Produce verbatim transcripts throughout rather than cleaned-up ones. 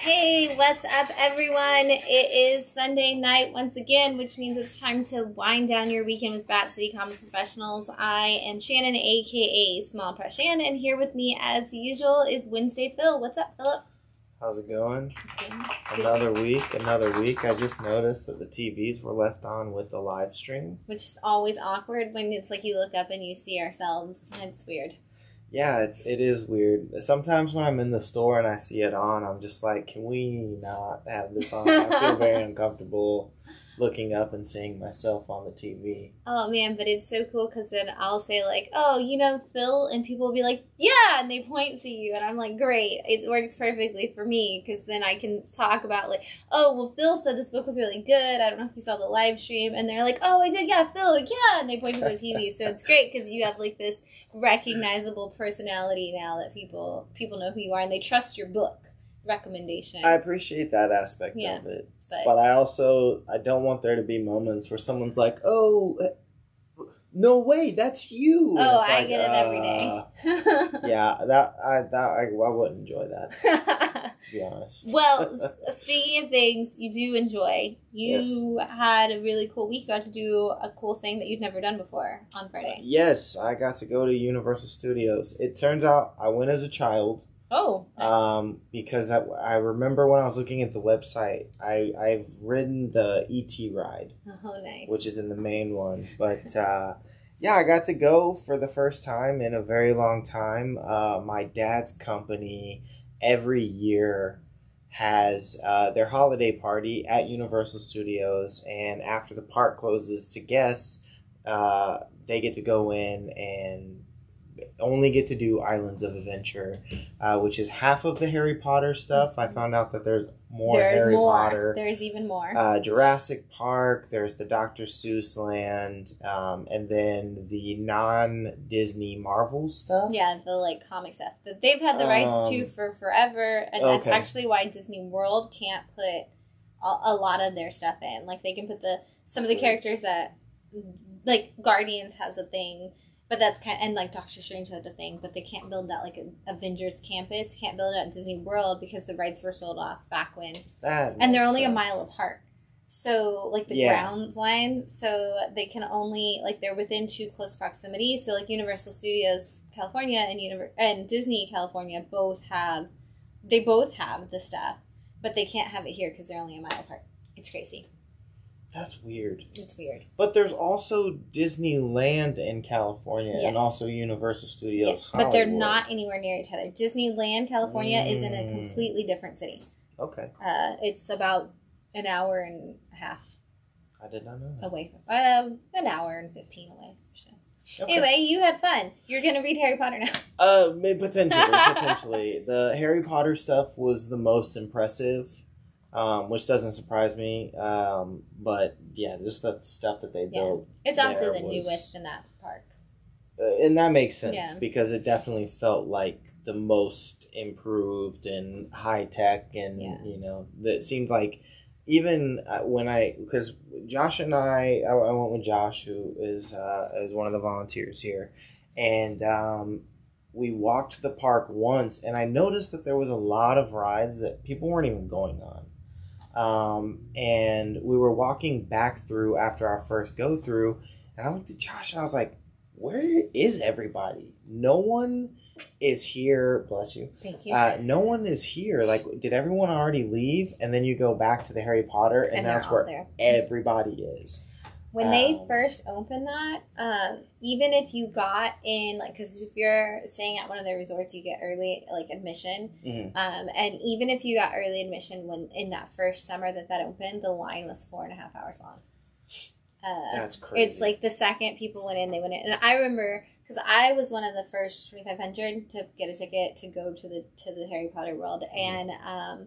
Hey, what's up, everyone? It is Sunday night once again, which means it's time to wind down your weekend with Bat City Comic Professionals. I am Shannon, aka Small Press Shan, and here with me, as usual, is Wednesday Phil. What's up, Philip? How's it going? Okay. Another week, another week. I just noticed that the T Vs were left on with the live stream, which is always awkward when it's like you look up and you see ourselves. It's weird. Yeah, it, it is weird. Sometimes when I'm in the store and I see it on, I'm just like, can we not have this on? I feel very uncomfortable looking up and seeing myself on the T V. Oh, man, but it's so cool because then I'll say like, oh, you know, Phil, and people will be like, yeah, and they point to you, and I'm like, great. It works perfectly for me because then I can talk about like, oh, well, Phil said this book was really good. I don't know if you saw the live stream, and they're like, oh, I did, yeah, Phil, like, yeah, and they point to the T V, so it's great because you have like this recognizable personality now that people people know who you are and they trust your book recommendation. I appreciate that aspect yeah, of it, but, but I also I don't want there to be moments where someone's like, "Oh, no way, that's you." Oh, I like, get it uh, every day. yeah, that I that I, I wouldn't enjoy that. To be honest. Well, speaking of things you do enjoy, you yes. had a really cool week. You got to do a cool thing that you'd never done before on Friday. Uh, yes, I got to go to Universal Studios. It turns out I went as a child. Oh. Nice. Um, because I, I remember when I was looking at the website, I, I've ridden the E T ride. Oh, nice. Which is in the main one. But, uh, yeah, I got to go for the first time in a very long time. Uh, my dad's company every year has uh, their holiday party at Universal Studios. And after the park closes to guests, uh, they get to go in and only get to do Islands of Adventure, uh, which is half of the Harry Potter stuff. I found out that there's more there's Harry more. Potter. There's even more. Uh, Jurassic Park, there's the Doctor Seuss land, um, and then the non-Disney Marvel stuff. Yeah, the like comic stuff that they've had the rights um, to for forever, and okay. that's actually why Disney World can't put a, a lot of their stuff in. Like, they can put the some that's of the weird. characters that, like, Guardians has a thing. But that's kind of, and like Doctor Strange had a thing, but they can't build that like Avengers campus, can't build it at Disney World because the rights were sold off back when. That and they're only sense. a mile apart. So like the yeah. ground line, so they can only, like they're within too close proximity. So like Universal Studios California and Univer- and Disney California both have, they both have the stuff, but they can't have it here because they're only a mile apart. It's crazy. That's weird. It's weird. But there's also Disneyland in California yes. and also Universal Studios yes, Hollywood. But they're not anywhere near each other. Disneyland, California, mm. is in a completely different city. Okay. Uh, it's about an hour and a half. I did not know that. Away from, uh, an hour and fifteen away or so. Okay. Anyway, you had fun. You're going to read Harry Potter now. Uh, potentially. potentially. The Harry Potter stuff was the most impressive. Um, which doesn't surprise me, um, but yeah, just the stuff that they yeah. built. It's also the was, newest in that park. Uh, and that makes sense, yeah. because it definitely felt like the most improved and high-tech, and, yeah. you know, it seemed like even when I, because Josh and I, I, I went with Josh, who is, uh, is one of the volunteers here, and um, we walked the park once, and I noticed that there was a lot of rides that people weren't even going on. Um, and we were walking back through after our first go through, and I looked at Josh and I was like, where is everybody? No one is here. Bless you. Thank you. Uh, no one is here. Like, did everyone already leave? And then you go back to the Harry Potter and, and that's where there. everybody is. When um, they first opened that, um, even if you got in, like, because if you're staying at one of their resorts, you get early, like, admission. Mm-hmm. Um, and even if you got early admission when in that first summer that that opened, the line was four and a half hours long. Uh, That's crazy. It's like the second people went in, they went in. And I remember, because I was one of the first twenty-five hundred to get a ticket to go to the to the Harry Potter world. Mm-hmm. And um,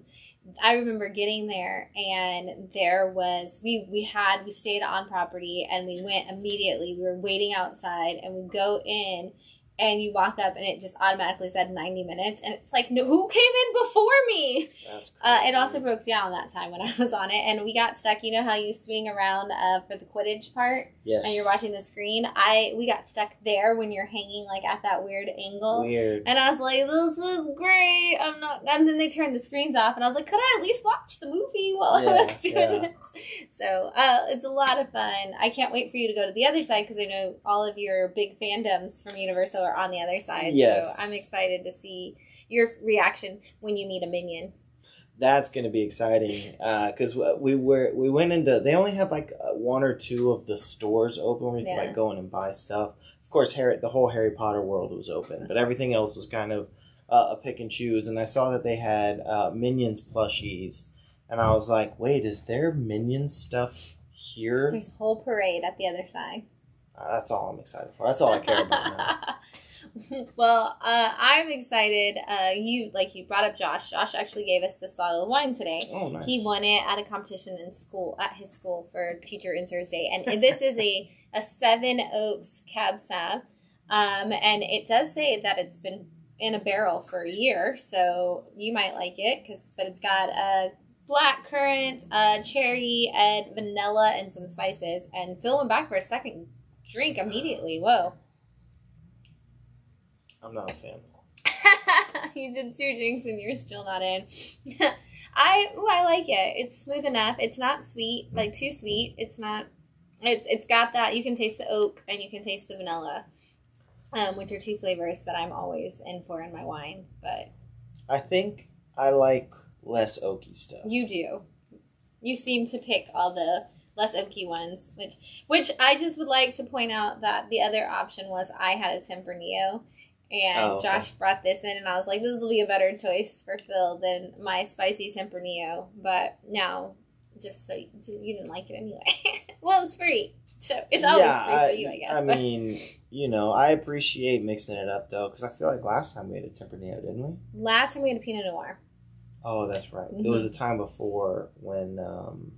I remember getting there, and there was, we, we had, we stayed on property, and we went immediately. We were waiting outside, and we go in, and you walk up and it just automatically said ninety minutes, and it's like, no, who came in before me? That's uh, it also broke down that time when I was on it, and we got stuck. You know how you swing around uh, for the Quidditch part? Yes. And you're watching the screen? I We got stuck there when you're hanging like at that weird angle. Weird. And I was like, this is great. I'm not... And then they turned the screens off, and I was like, could I at least watch the movie while yeah, I was doing yeah. it? So uh, it's a lot of fun. I can't wait for you to go to the other side, because I know all of your big fandoms from Universal are on the other side. Yes. So I'm excited to see your reaction when you meet a minion. That's going to be exciting, because uh, we were we went into, they only had like one or two of the stores open where you yeah. could like go in and buy stuff. Of course, Harry, the whole Harry Potter world was open, but everything else was kind of uh, a pick and choose. And I saw that they had uh, Minions plushies, and I was like, wait, is there Minions stuff here? There's a whole parade at the other side. Uh, that's all I'm excited for. That's all I care about now. Well, uh, I'm excited. Uh, you like you brought up Josh. Josh actually gave us this bottle of wine today. Oh, nice. He won it at a competition in school at his school for Teacher Interns Day, and this is a a Seven Oaks Cab Sav, um, and it does say that it's been in a barrel for a year, so you might like it. Cause but it's got a black currant, uh, cherry, and vanilla, and some spices. And Phil went back for a second drink immediately. Whoa. I'm not a fan. You did two drinks and you're still not in. I ooh, I like it. It's smooth enough. It's not sweet, like too sweet. It's not it's it's got that you can taste the oak and you can taste the vanilla. Um, which are two flavors that I'm always in for in my wine, but I think I like less oaky stuff. You do. You seem to pick all the less oaky ones, which which I just would like to point out that the other option was I had a Tempranillo, and oh, okay. Josh brought this in, and I was like, this will be a better choice for Phil than my spicy Tempranillo, but now, just so you, you didn't like it anyway. Well, it's free, so it's always yeah, free for I, you, I guess. I but. mean, you know, I appreciate mixing it up, though, because I feel like last time we had a Tempranillo, didn't we? Last time we had a Pinot Noir. Oh, that's right. Mm-hmm. It was a time before when... Um,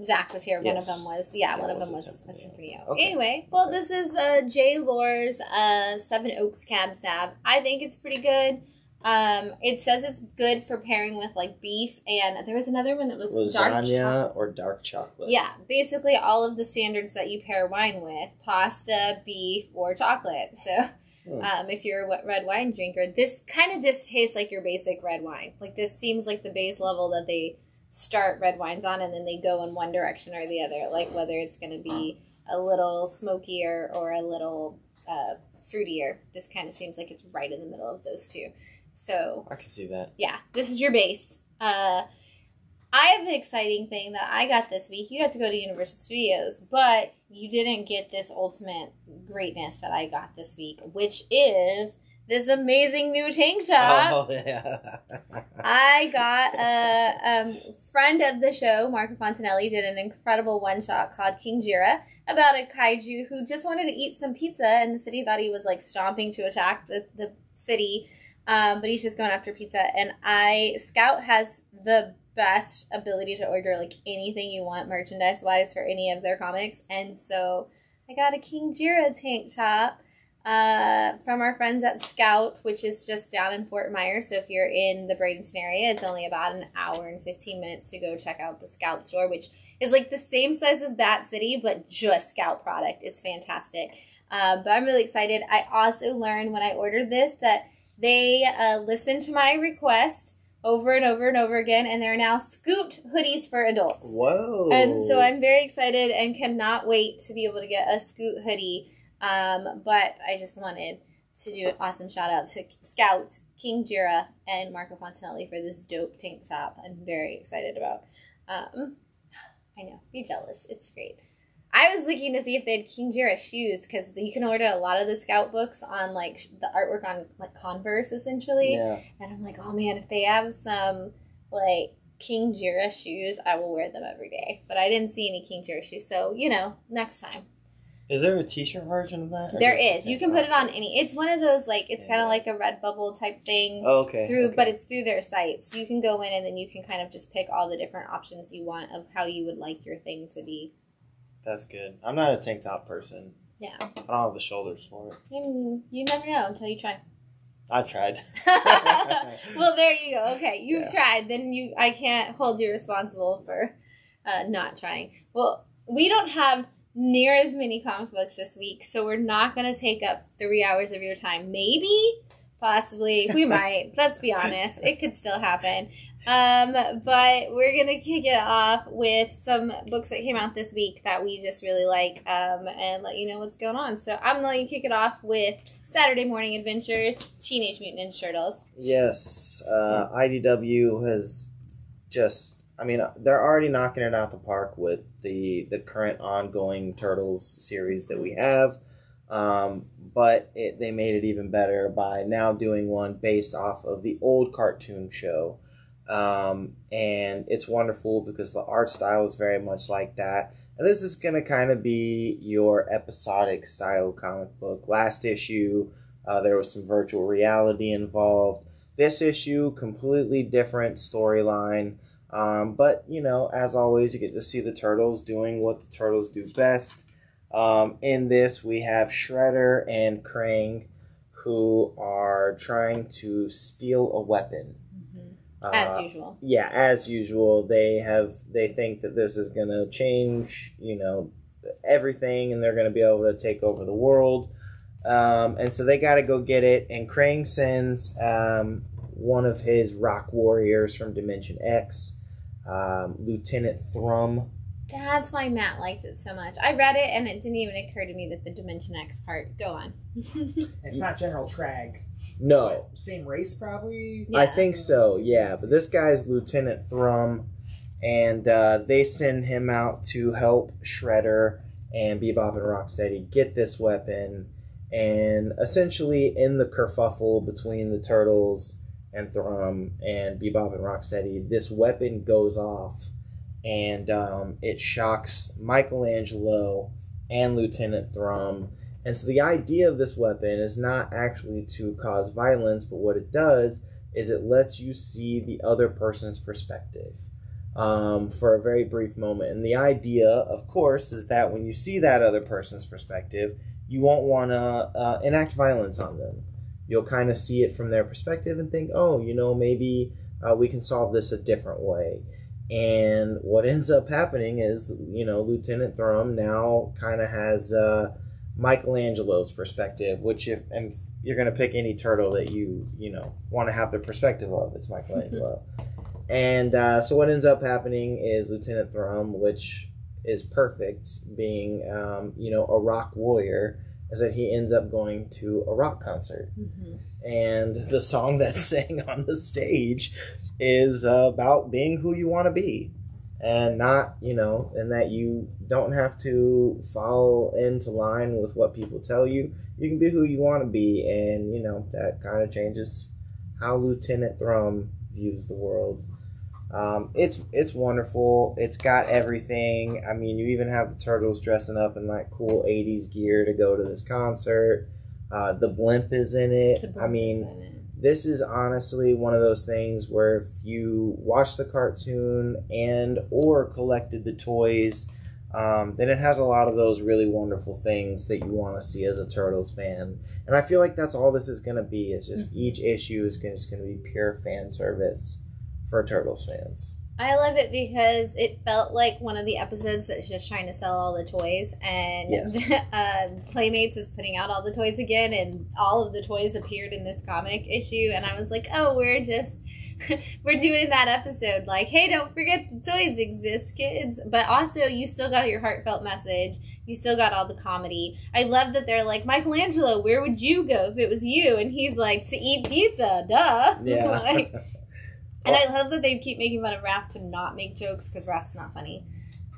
Zach was here. Yes. One of them was, yeah, yeah one of them was a Tempranillo. Okay. Anyway, well, okay. This is uh, Jay Lohr's uh, Seven Oaks Cab Sav. I think it's pretty good. Um, it says it's good for pairing with, like, beef, and there was another one that was lasagna dark or dark chocolate. Yeah, basically all of the standards that you pair wine with, pasta, beef, or chocolate. So hmm. um, if you're a red wine drinker, this kind of just tastes like your basic red wine. Like, this seems like the base level that they start red wines on, and then they go in one direction or the other, like whether it's going to be a little smokier or a little uh, fruitier. This kind of seems like it's right in the middle of those two. So I can see that. Yeah, this is your base. Uh, I have an exciting thing that I got this week. You got to go to Universal Studios, but you didn't get this ultimate greatness that I got this week, which is this amazing new tank top. Oh, yeah. I got a um, friend of the show, Marco Fontanelli, did an incredible one-shot called King Jira about a kaiju who just wanted to eat some pizza, and the city thought he was, like, stomping to attack the, the city, um, but he's just going after pizza. And I, Scout has the best ability to order, like, anything you want merchandise-wise for any of their comics, and so I got a King Jira tank top. Uh, from our friends at Scout, which is just down in Fort Myers. So if you're in the Bradenton area, it's only about an hour and fifteen minutes to go check out the Scout store, which is like the same size as Bat City, but just Scout product. It's fantastic. Um, but I'm really excited. I also learned when I ordered this that they uh, listened to my request over and over and over again, and they're now scooped hoodies for adults. Whoa. And so I'm very excited and cannot wait to be able to get a scoot hoodie. Um, but I just wanted to do an awesome shout out to Scout, King Jira, and Marco Fontanelli for this dope tank top. I'm very excited about. Um, I know, be jealous. It's great. I was looking to see if they had King Jira shoes, because you can order a lot of the Scout books on like the artwork on like Converse essentially. Yeah. And I'm like, oh man, if they have some like King Jira shoes, I will wear them every day. But I didn't see any King Jira shoes, so you know, next time. Is there a t-shirt version of that? There is. You can put it on any. It's one of those, like, it's yeah. kind of like a Redbubble type thing. Oh, okay. Through, okay. But it's through their site. So you can go in and then you can kind of just pick all the different options you want of how you would like your thing to be. That's good. I'm not a tank top person. Yeah. I don't have the shoulders for it. Mm, you never know until you try. I've tried. Well, there you go. Okay, you've yeah. tried. Then you, I can't hold you responsible for uh, not trying. Well, we don't have near as many comic books this week, so we're not going to take up three hours of your time. Maybe, possibly, we might. Let's be honest. It could still happen. Um, but we're going to kick it off with some books that came out this week that we just really like, um, and let you know what's going on. So I'm going to let you kick it off with Saturday Morning Adventures, Teenage Mutant Ninja Turtles. Yes. Uh, I D W has just, I mean, they're already knocking it out the park with the, the current ongoing Turtles series that we have. Um, but it, they made it even better by now doing one based off of the old cartoon show. Um, and it's wonderful because the art style is very much like that. And this is going to kind of be your episodic style comic book. Last issue, uh, there was some virtual reality involved. This issue, completely different storyline. Um, but, you know, as always, you get to see the Turtles doing what the Turtles do best. Um, in this, we have Shredder and Krang, who are trying to steal a weapon. Uh, as usual. Yeah, as usual. They have, they think that this is going to change, you know, everything, and they're going to be able to take over the world. Um, and so they got to go get it. And Krang sends um, one of his rock warriors from Dimension X, um, Lieutenant Thrum. That's why Matt likes it so much. I read it, and it didn't even occur to me that the Dimension X part. Go on. It's not General Krang. No. Same race, probably? Yeah. I think so, yeah. But this guy's Lieutenant Thrum, and uh, they send him out to help Shredder and Bebop and Rocksteady get this weapon. And essentially, in the kerfuffle between the Turtles and Thrum and Bebop and Rocksteady, this weapon goes off. And um, it shocks Michelangelo and Lieutenant Thrum. And so the idea of this weapon is not actually to cause violence, but what it does is it lets you see the other person's perspective um, for a very brief moment. And the idea, of course, is that when you see that other person's perspective, you won't want to uh, enact violence on them. You'll kind of see it from their perspective and think, oh, you know, maybe uh, we can solve this a different way. And what ends up happening is, you know, Lieutenant Thrum now kind of has uh, Michelangelo's perspective, which if, and if you're going to pick any turtle that you, you know, want to have the perspective of, it's Michelangelo. And uh, so what ends up happening is Lieutenant Thrum, which is perfect, being, um, you know, a rock warrior, is that he ends up going to a rock concert. Mm-hmm. And the song that's sang on the stage is about being who you want to be, and not, you know, and that you don't have to fall into line with what people tell you. You can be who you want to be, and, you know, that kind of changes how Lieutenant Thrum views the world. Um, it's it's wonderful. It's got everything. I mean, you even have the Turtles dressing up in like cool eighties gear to go to this concert. Uh, the blimp is in it. I mean, it. This is honestly one of those things where if you watch the cartoon and or collected the toys, um, then it has a lot of those really wonderful things that you want to see as a Turtles fan. And I feel like that's all this is going to be. It's just mm-hmm. each issue is just going to be pure fan service for Turtles fans. I love it because it felt like one of the episodes that's just trying to sell all the toys, and yes. uh, Playmates is putting out all the toys again, and all of the toys appeared in this comic issue, and I was like, oh, we're just, we're doing that episode, like, hey, don't forget the toys exist, kids, but also you still got your heartfelt message, you still got all the comedy. I love that they're like, Michelangelo, where would you go if it was you? And he's like, to eat pizza, duh. Yeah. Like, and I love that they keep making fun of Raph to not make jokes because Raph's not funny.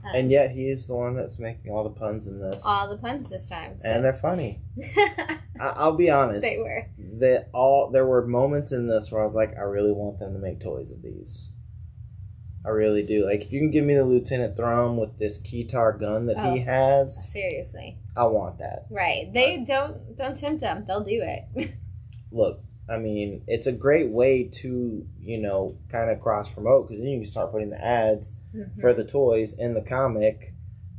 Um, and yet he is the one that's making all the puns in this. All the puns this time. So. And they're funny. I- I'll be honest. They were. That all there were moments in this where I was like, I really want them to make toys of these. I really do. Like, if you can give me the Lieutenant Thrum with this keytar gun that oh, he has. Seriously. I want that. Right. They but, don't don't tempt them. They'll do it. Look. I mean, it's a great way to, you know, kind of cross-promote, because then you can start putting the ads mm-hmm. for the toys in the comic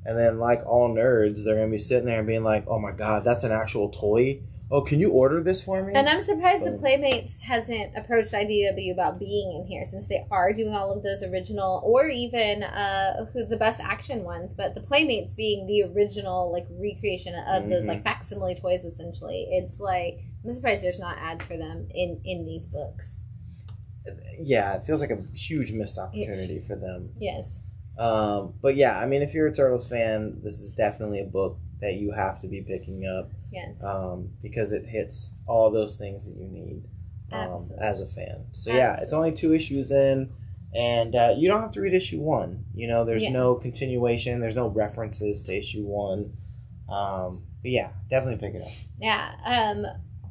And then, like all nerds, they're going to be sitting there and being like, oh my God, that's an actual toy. Oh, can you order this for me? And I'm surprised but, the Playmates hasn't approached I D W about being in here, since they are doing all of those original, or even uh, who the best action ones, but the Playmates being the original, like, recreation of mm-hmm. those, like, facsimile toys, essentially. It's like, I'm surprised there's not ads for them in, in these books. Yeah, it feels like a huge missed opportunity it, for them. Yes. Um, but yeah, I mean, if you're a Turtles fan, this is definitely a book that you have to be picking up. Yes. Um, because it hits all those things that you need um, as a fan. So Absolutely. yeah, it's only two issues in, and uh, you don't have to read issue one. You know, there's yeah. no continuation. There's no references to issue one. Um, but yeah, definitely pick it up. Yeah. Um,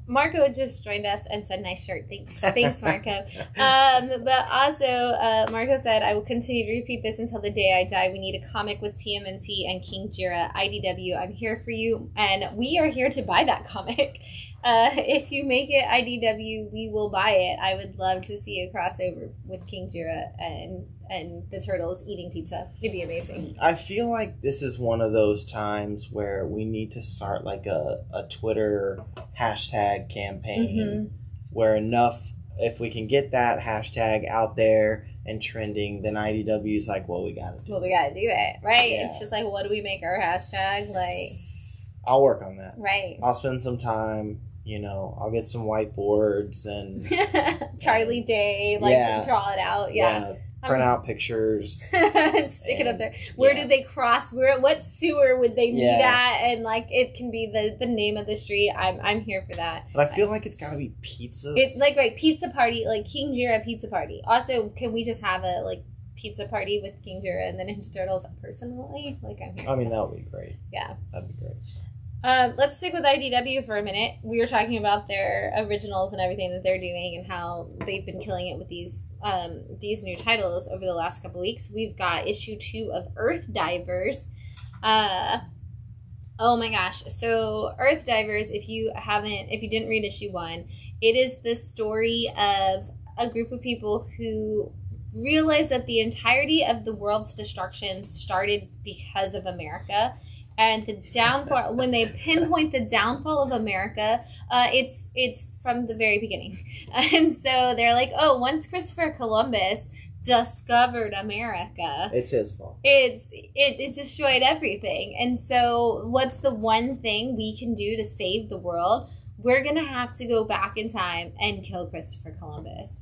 Marco just joined us and said, nice shirt. Thanks. Thanks, Marco. um, but also, uh, Marco said, I will continue to repeat this until the day I die. We need a comic with T M N T and King Jira. I D W, I'm here for you. And we are here to buy that comic. Uh, if you make it I D W, we will buy it. I would love to see a crossover with King Jira and, and the Turtles eating pizza. It'd be amazing. I feel like this is one of those times where we need to start like a, a Twitter hashtag campaign mm-hmm. where enough, if we can get that hashtag out there and trending, then I D W's like, well, we gotta do well, it. Well, we gotta do it, right? Yeah. It's just like, what do we make our hashtag? Like, I'll work on that. Right. I'll spend some time. You know, I'll get some whiteboards and Charlie Day, like, yeah. to draw it out. Yeah. yeah. Print um, out pictures. Stick and, it up there. Where yeah. do they cross? Where? What sewer would they meet yeah. at? And, like, it can be the, the name of the street. I'm I'm here for that. But I feel like it's got to be pizzas. It's, like, right, pizza party, like, King Jira pizza party. Also, can we just have a, like, pizza party with King Jira and the Ninja Turtles personally? Like, I'm here I mean, that. that would be great. Yeah. That'd be great. Um, let's stick with I D W for a minute. We were talking about their originals and everything that they're doing and how they've been killing it with these um, these new titles over the last couple weeks. We've got issue two of Earthdivers. Uh, oh my gosh. So Earthdivers, if you haven't, if you didn't read issue one, it is the story of a group of people who realize that the entirety of the world's destruction started because of America. And the downfall, when they pinpoint the downfall of America, uh, it's it's from the very beginning. And so they're like, oh, once Christopher Columbus discovered America, it's his fault. It's it, it destroyed everything. And so what's the one thing we can do to save the world? We're going to have to go back in time and kill Christopher Columbus.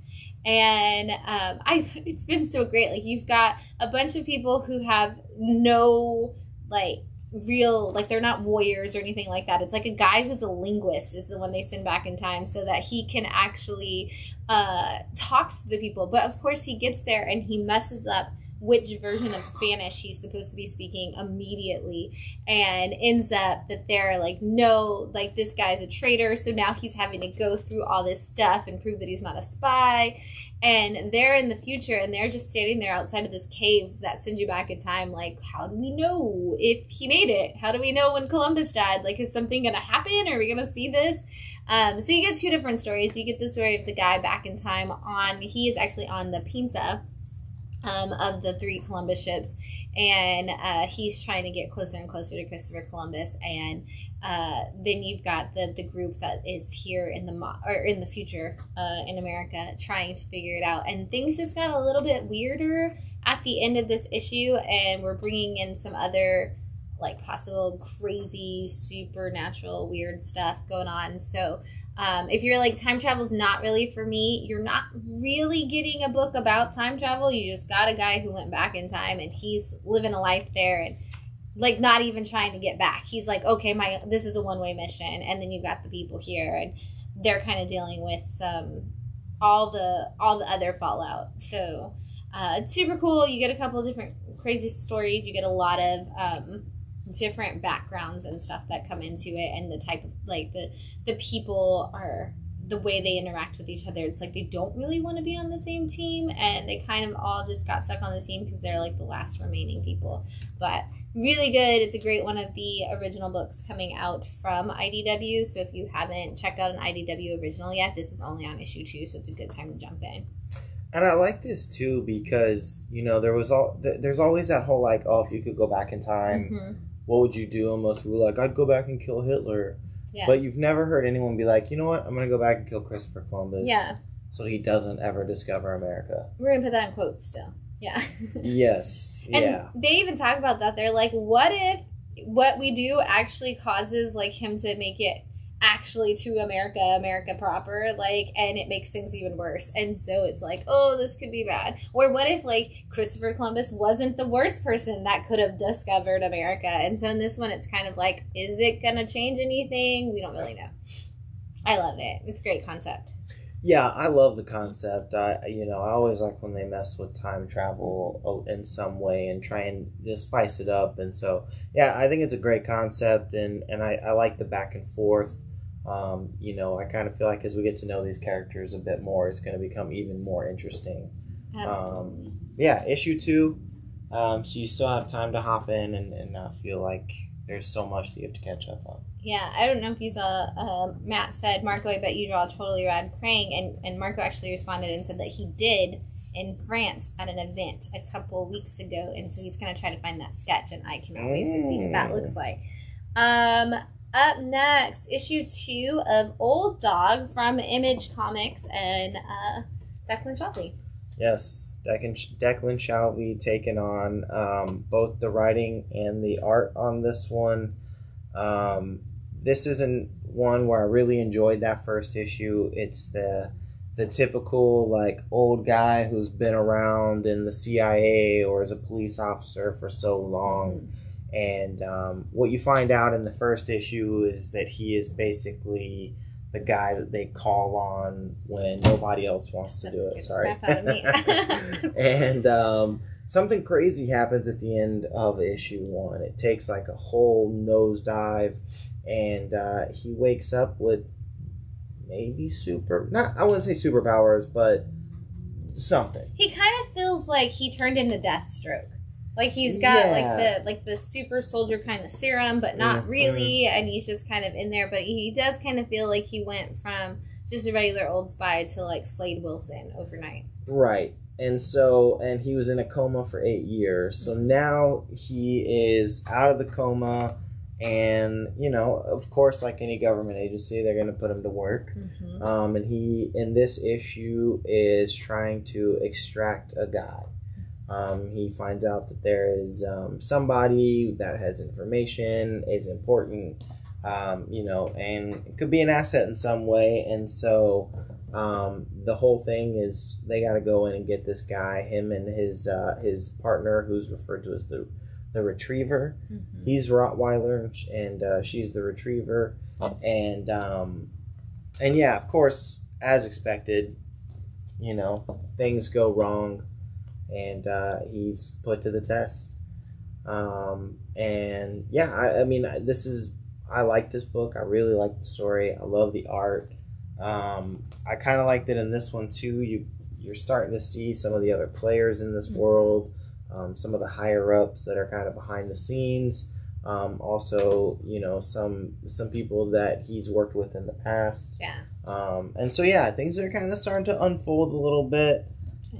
And um, I it's been so great. Like, you've got a bunch of people who have no, like, real, like, they're not warriors or anything like that. It's like a guy who's a linguist is the one they send back in time so that he can actually uh, talk to the people. But of course he gets there and he messes up which version of Spanish he's supposed to be speaking immediately, and ends up that they're like, no, like, this guy's a traitor. So now he's having to go through all this stuff and prove that he's not a spy. And they're in the future, and they're just standing there outside of this cave that sends you back in time, like, how do we know if he made it? How do we know when Columbus died? Like, is something going to happen? Are we going to see this? Um, so you get two different stories. You get the story of the guy back in time on, he is actually on the Pinta, Um, of the three Columbus ships, and uh, he's trying to get closer and closer to Christopher Columbus. And uh, then you've got the the group that is here in the mo- or in the future uh, in America trying to figure it out. And things just got a little bit weirder at the end of this issue, and we're bringing in some other, like, possible crazy supernatural weird stuff going on. So um, if you're like, time travel's not really for me, you're not really getting a book about time travel. You just got a guy who went back in time and he's living a life there and, like, not even trying to get back. He's like, okay, my this is a one-way mission. And then you've got the people here, and they're kind of dealing with some all the all the other fallout. So uh, it's super cool. You get a couple of different crazy stories. You get a lot of um, different backgrounds and stuff that come into it, and the type of, like, the the people are, the way they interact with each other, it's like they don't really want to be on the same team, and they kind of all just got stuck on the team because they're, like, the last remaining people. But really good. It's a great one of the original books coming out from I D W, so if you haven't checked out an I D W original yet, this is only on issue two, so it's a good time to jump in. And I like this too because, you know, there was all there's always that whole like, oh, if you could go back in time, mm-hmm. what would you do? And most people were like, I'd go back and kill Hitler. Yeah. But you've never heard anyone be like, you know what? I'm going to go back and kill Christopher Columbus. Yeah. So he doesn't ever discover America. We're going to put that in quotes still. Yeah. Yes. And yeah. they even talk about that. They're like, what if what we do actually causes like him to make it actually to America, America proper, like, and it makes things even worse. And so it's like, oh, this could be bad. Or what if, like, Christopher Columbus wasn't the worst person that could have discovered America? And so in this one, it's kind of like, is it going to change anything? We don't really know. I love it. It's a great concept. Yeah, I love the concept. I, you know, I always like when they mess with time travel in some way and try and just spice it up. And so, yeah, I think it's a great concept, and, and I, I like the back and forth. Um, you know, I kind of feel like as we get to know these characters a bit more, it's going to become even more interesting. Absolutely. Um, yeah, issue two. Um, so you still have time to hop in and, and not feel like there's so much that you have to catch up on. Yeah, I don't know if you saw, uh, Matt said, Marco, I bet you draw totally rad Krang. And, and Marco actually responded and said that he did in France at an event a couple weeks ago. And so he's going to try to find that sketch, and I cannot mm. wait to see what that looks like. Um... Up next, issue two of Old Dog from Image Comics and uh, Declan Shalvey. Yes, Declan Declan Shalvey taking on um, both the writing and the art on this one. Um, this isn't one where I really enjoyed that first issue. It's the the typical like old guy who's been around in the C I A or as a police officer for so long. Mm-hmm. And um, what you find out in the first issue is that he is basically the guy that they call on when nobody else wants to do it. Sorry. And um, something crazy happens at the end of issue one. It takes like a whole nosedive, and uh, he wakes up with maybe super, not I wouldn't say superpowers, but something. He kind of feels like he turned into Deathstroke. Like, he's got, yeah. like, the like the super soldier kind of serum, but not mm-hmm. really, and he's just kind of in there. But he does kind of feel like he went from just a regular old spy to, like, Slade Wilson overnight. Right. And so, and he was in a coma for eight years. So now he is out of the coma, and, you know, of course, like any government agency, they're going to put him to work. Mm-hmm. Um, and he, in this issue, is trying to extract a guy. Um, he finds out that there is um, somebody that has information, is important, um, you know, and could be an asset in some way. And so um, the whole thing is they got to go in and get this guy, him and his uh, his partner, who's referred to as the, the Retriever. Mm-hmm. He's Rottweiler, and uh, she's the Retriever. And, um, and yeah, of course, as expected, you know, things go wrong. And uh, he's put to the test. Um, and yeah, I, I mean, this is, I like this book. I really like the story. I love the art. Um, I kind of liked it in this one too. You, you're starting to see some of the other players in this mm-hmm. world, um, some of the higher ups that are kind of behind the scenes. Um, also, you know, some some people that he's worked with in the past. Yeah. Um, and so, yeah, things are kind of starting to unfold a little bit.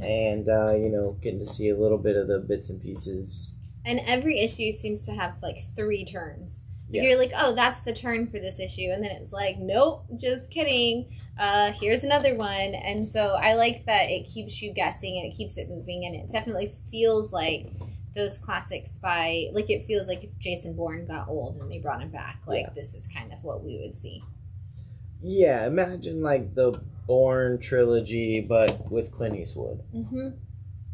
And, uh, you know, getting to see a little bit of the bits and pieces. And every issue seems to have, like, three turns. Like yeah. You're like, oh, that's the turn for this issue. And then it's like, nope, just kidding. Uh, here's another one. And so I like that it keeps you guessing and it keeps it moving. And it definitely feels like those classic spy, like it feels like if Jason Bourne got old and they brought him back. Like, yeah. This is kind of what we would see. Yeah, imagine, like, the Bourne trilogy, but with Clint Eastwood. Mm-hmm.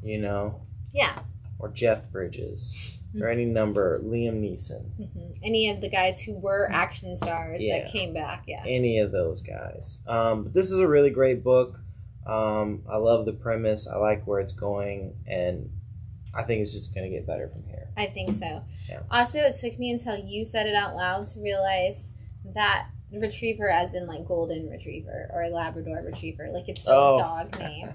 You know? Yeah. Or Jeff Bridges. Mm-hmm. Or any number. Liam Neeson. Mm-hmm. Any of the guys who were action stars yeah. that came back. Yeah. Any of those guys. Um, but this is a really great book. Um, I love the premise. I like where it's going. And I think it's just going to get better from here. I think so. Yeah. Also, it took me until you said it out loud to realize that Retriever as in like golden retriever or Labrador retriever, like it's still oh. a dog name,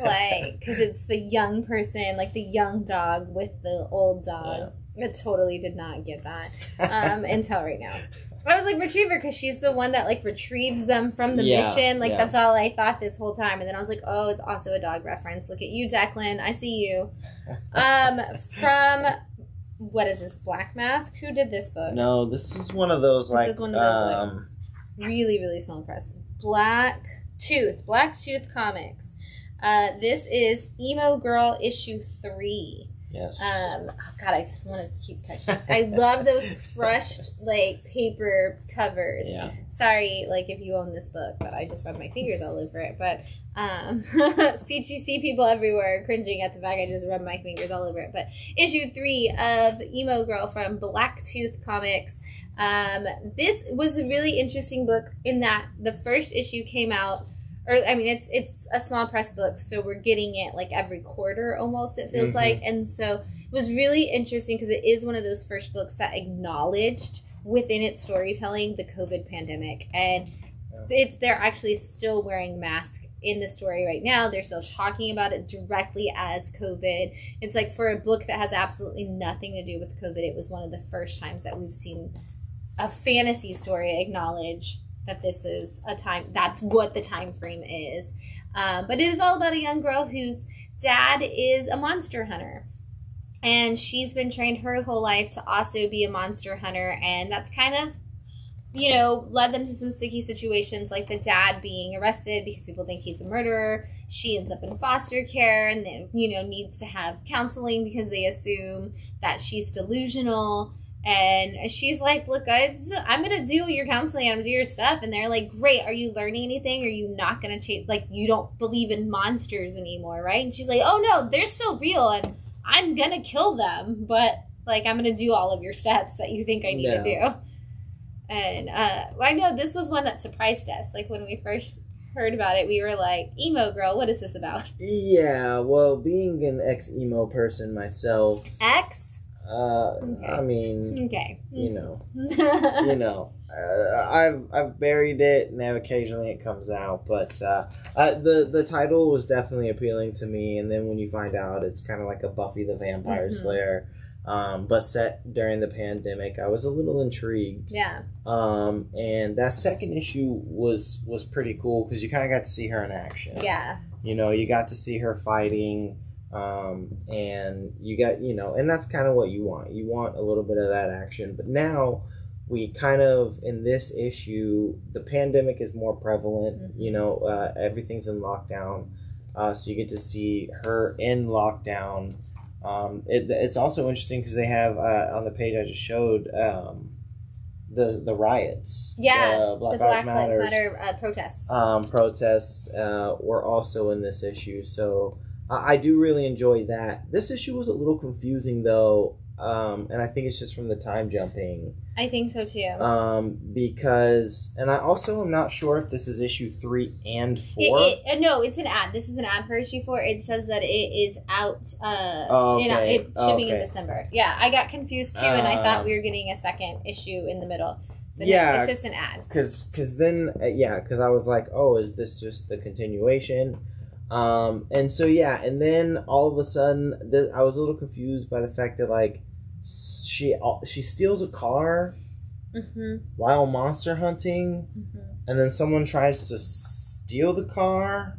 like because it's the young person, like the young dog with the old dog. I totally did not get that um, until right now. I was like, Retriever, because she's the one that, like, retrieves them from the yeah, mission. Like, yeah. that's all I thought this whole time. And then I was like, oh, it's also a dog reference. Look at you, Declan. I see you. Um, from, what is this, Black Mask? Who did this book? No, this is one of those, like, this is one of those, um, like, really, really small press. Black Tooth. Black Tooth Comics. Uh, this is Emo Girl issue three. Yes. Um, oh God, I just want to keep touching. I love those crushed, like, paper covers. Yeah. Sorry, like, if you own this book, but I just rubbed my fingers all over it. But um, C G C people everywhere are cringing at the fact I just rubbed my fingers all over it. But issue three of Emo Girl from Black Tooth Comics. Um, this was a really interesting book in that the first issue came out. Or, I mean, it's it's a small press book, so we're getting it, like, every quarter almost, it feels mm-hmm. like. And so it was really interesting because it is one of those first books that acknowledged within its storytelling the COVID pandemic. And it's they're actually still wearing masks in the story right now. They're still talking about it directly as COVID. It's like, for a book that has absolutely nothing to do with COVID, it was one of the first times that we've seen a fantasy story acknowledge that this is a time, that's what the time frame is. Um, but it is all about a young girl whose dad is a monster hunter. And she's been trained her whole life to also be a monster hunter. And that's kind of, you know, led them to some sticky situations, like the dad being arrested because people think he's a murderer. She ends up in foster care and then, you know, needs to have counseling because they assume that she's delusional. And she's like, look, I, I'm going to do your counseling. I'm going to do your stuff. And they're like, great. Are you learning anything? Are you not going to change? Like, you don't believe in monsters anymore, right? And she's like, oh, no, they're still real. And I'm going to kill them. But, like, I'm going to do all of your steps that you think I need no. to do. And uh, I know this was one that surprised us. Like, when we first heard about it, we were like, Emo Girl, what is this about? Yeah, well, being an ex-emo person myself. Ex? Uh, okay. I mean, okay. you know, you know, uh, I've, I've buried it and occasionally it comes out, but, uh, uh, the, the title was definitely appealing to me. And then when you find out, it's kind of like a Buffy the Vampire mm-hmm. Slayer, um, but set during the pandemic, I was a little intrigued. Yeah. Um, and that second issue was, was pretty cool because you kind of got to see her in action. Yeah. You know, you got to see her fighting, um and you got you know and that's kind of what you want you want a little bit of that action. But now we kind of, in this issue, the pandemic is more prevalent. mm-hmm. You know, uh, everything's in lockdown, uh so you get to see her in lockdown. um it, it's also interesting because they have uh on the page I just showed um the the riots, yeah, the Black, the Black Lives Matter, Matter uh, protests um protests uh were also in this issue, so I do really enjoy that. This issue was a little confusing, though, um, and I think it's just from the time jumping. I think so, too. Um, because, and I also am not sure if this is issue three and four. It, it, no, it's an ad. This is an ad for issue four. It says that it is out, uh, oh, okay. in, it's shipping oh, okay. in December. Yeah, I got confused, too, and I thought we were getting a second issue in the middle. But yeah. It's just an ad. Because then, yeah, because I was like, oh, is this just the continuation? Um, and so, yeah, and then all of a sudden, th- I was a little confused by the fact that, like, she uh, she steals a car mm-hmm. while monster hunting, mm-hmm. and then someone tries to steal the car,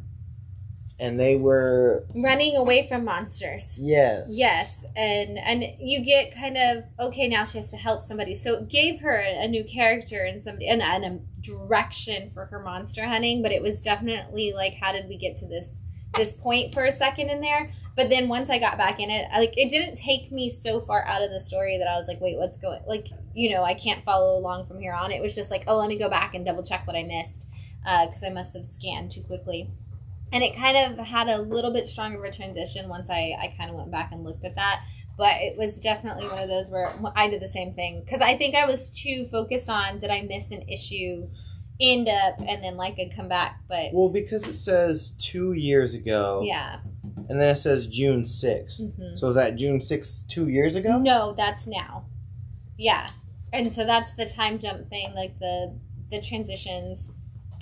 and they were... running away from monsters. Yes. Yes, and, and you get kind of, okay, now she has to help somebody. So it gave her a new character and somebody and, and a direction for her monster hunting, but it was definitely like, how did we get to this this point for a second in there? But then once I got back in it, I, like, it didn't take me so far out of the story that I was like, wait, what's going, like, you know, I can't follow along from here on. It was just like, oh, let me go back and double check what I missed, uh because I must have scanned too quickly. And it kind of had a little bit stronger of a transition once I, I kind of went back and looked at that. But it was definitely one of those where I did the same thing. Because I think I was too focused on, did I miss an issue, end up, and then, like, I'd come back. But well, because it says two years ago. Yeah. And then it says June sixth. Mm-hmm. So is that June sixth two years ago? No, that's now. Yeah. And so that's the time jump thing. Like, the, the transitions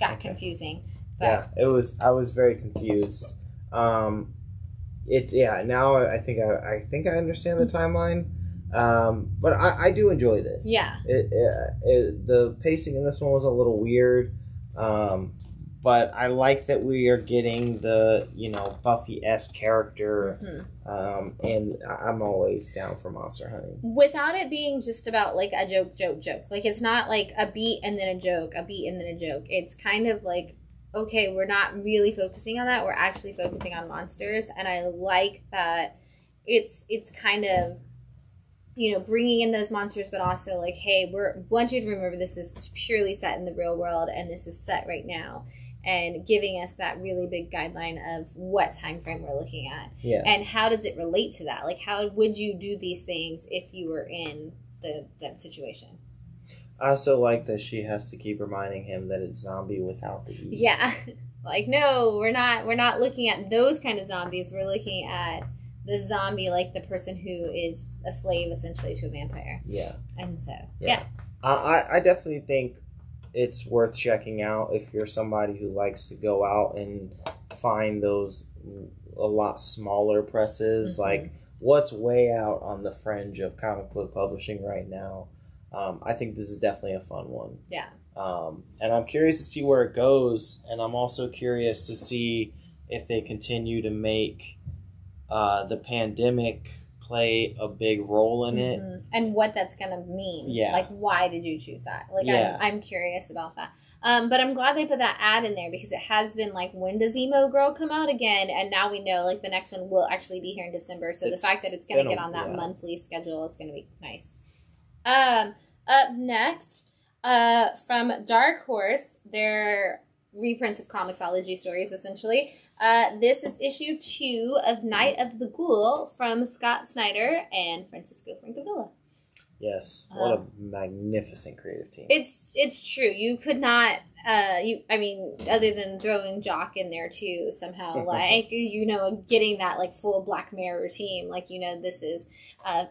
got okay. confusing. But. Yeah, it was. I was very confused. Um, it yeah. Now I think I, I think I understand the timeline. Um, but I, I do enjoy this. Yeah. It, it, it, the pacing in this one was a little weird. Um, but I like that we are getting the, you know, Buffy-esque character. Mm-hmm. Um, and I'm always down for monster hunting. Without it being just about, like, a joke, joke, joke. Like, it's not, like, a beat and then a joke, a beat and then a joke. It's kind of like, okay, we're not really focusing on that. We're actually focusing on monsters. And I like that it's it's kind of, you know, bringing in those monsters, but also like, hey, we're want you to remember this is purely set in the real world and this is set right now. And giving us that really big guideline of what time frame we're looking at. Yeah. And how does it relate to that? Like, how would you do these things if you were in the that situation? I also like that she has to keep reminding him that it's zombie without the E. Yeah. Like, no, we're not we're not looking at those kind of zombies. We're looking at the zombie, like the person who is a slave essentially to a vampire. Yeah. And so, yeah. yeah. I, I definitely think it's worth checking out if you're somebody who likes to go out and find those a lot smaller presses. Mm-hmm. Like, what's way out on the fringe of comic book publishing right now. Um, I think this is definitely a fun one. Yeah. Um, and I'm curious to see where it goes, and I'm also curious to see if they continue to make uh, the pandemic play a big role in it. Mm-hmm. And what that's going to mean. Yeah. Like, why did you choose that? Like, yeah. I'm, I'm curious about that. Um, but I'm glad they put that ad in there because it has been like, when does Emo Girl come out again? And now we know, like, the next one will actually be here in December. So it's the fact that it's going to get on that yeah. monthly schedule is going to be nice. Um, up next, uh, from Dark Horse, their reprints of comiXology stories, essentially. Uh, this is issue two of Night of the Ghoul from Scott Snyder and Francisco Francavilla. Yes, what um, a magnificent creative team. It's it's true. You could not, uh, you I mean, other than throwing Jock in there too, somehow, like, you know, getting that, like, full Black Mirror team, like, you know, this is, uh,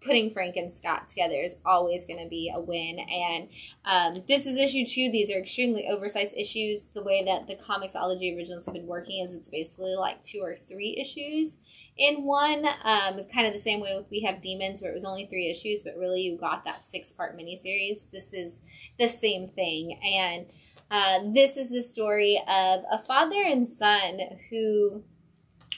putting Frank and Scott together is always going to be a win. And um, this is issue two. These are extremely oversized issues. The way that the comiXology originals have been working is it's basically like two or three issues in one. Um, kind of the same way with We Have Demons, where it was only three issues, but really you got that six-part miniseries. This is the same thing. And uh, this is the story of a father and son who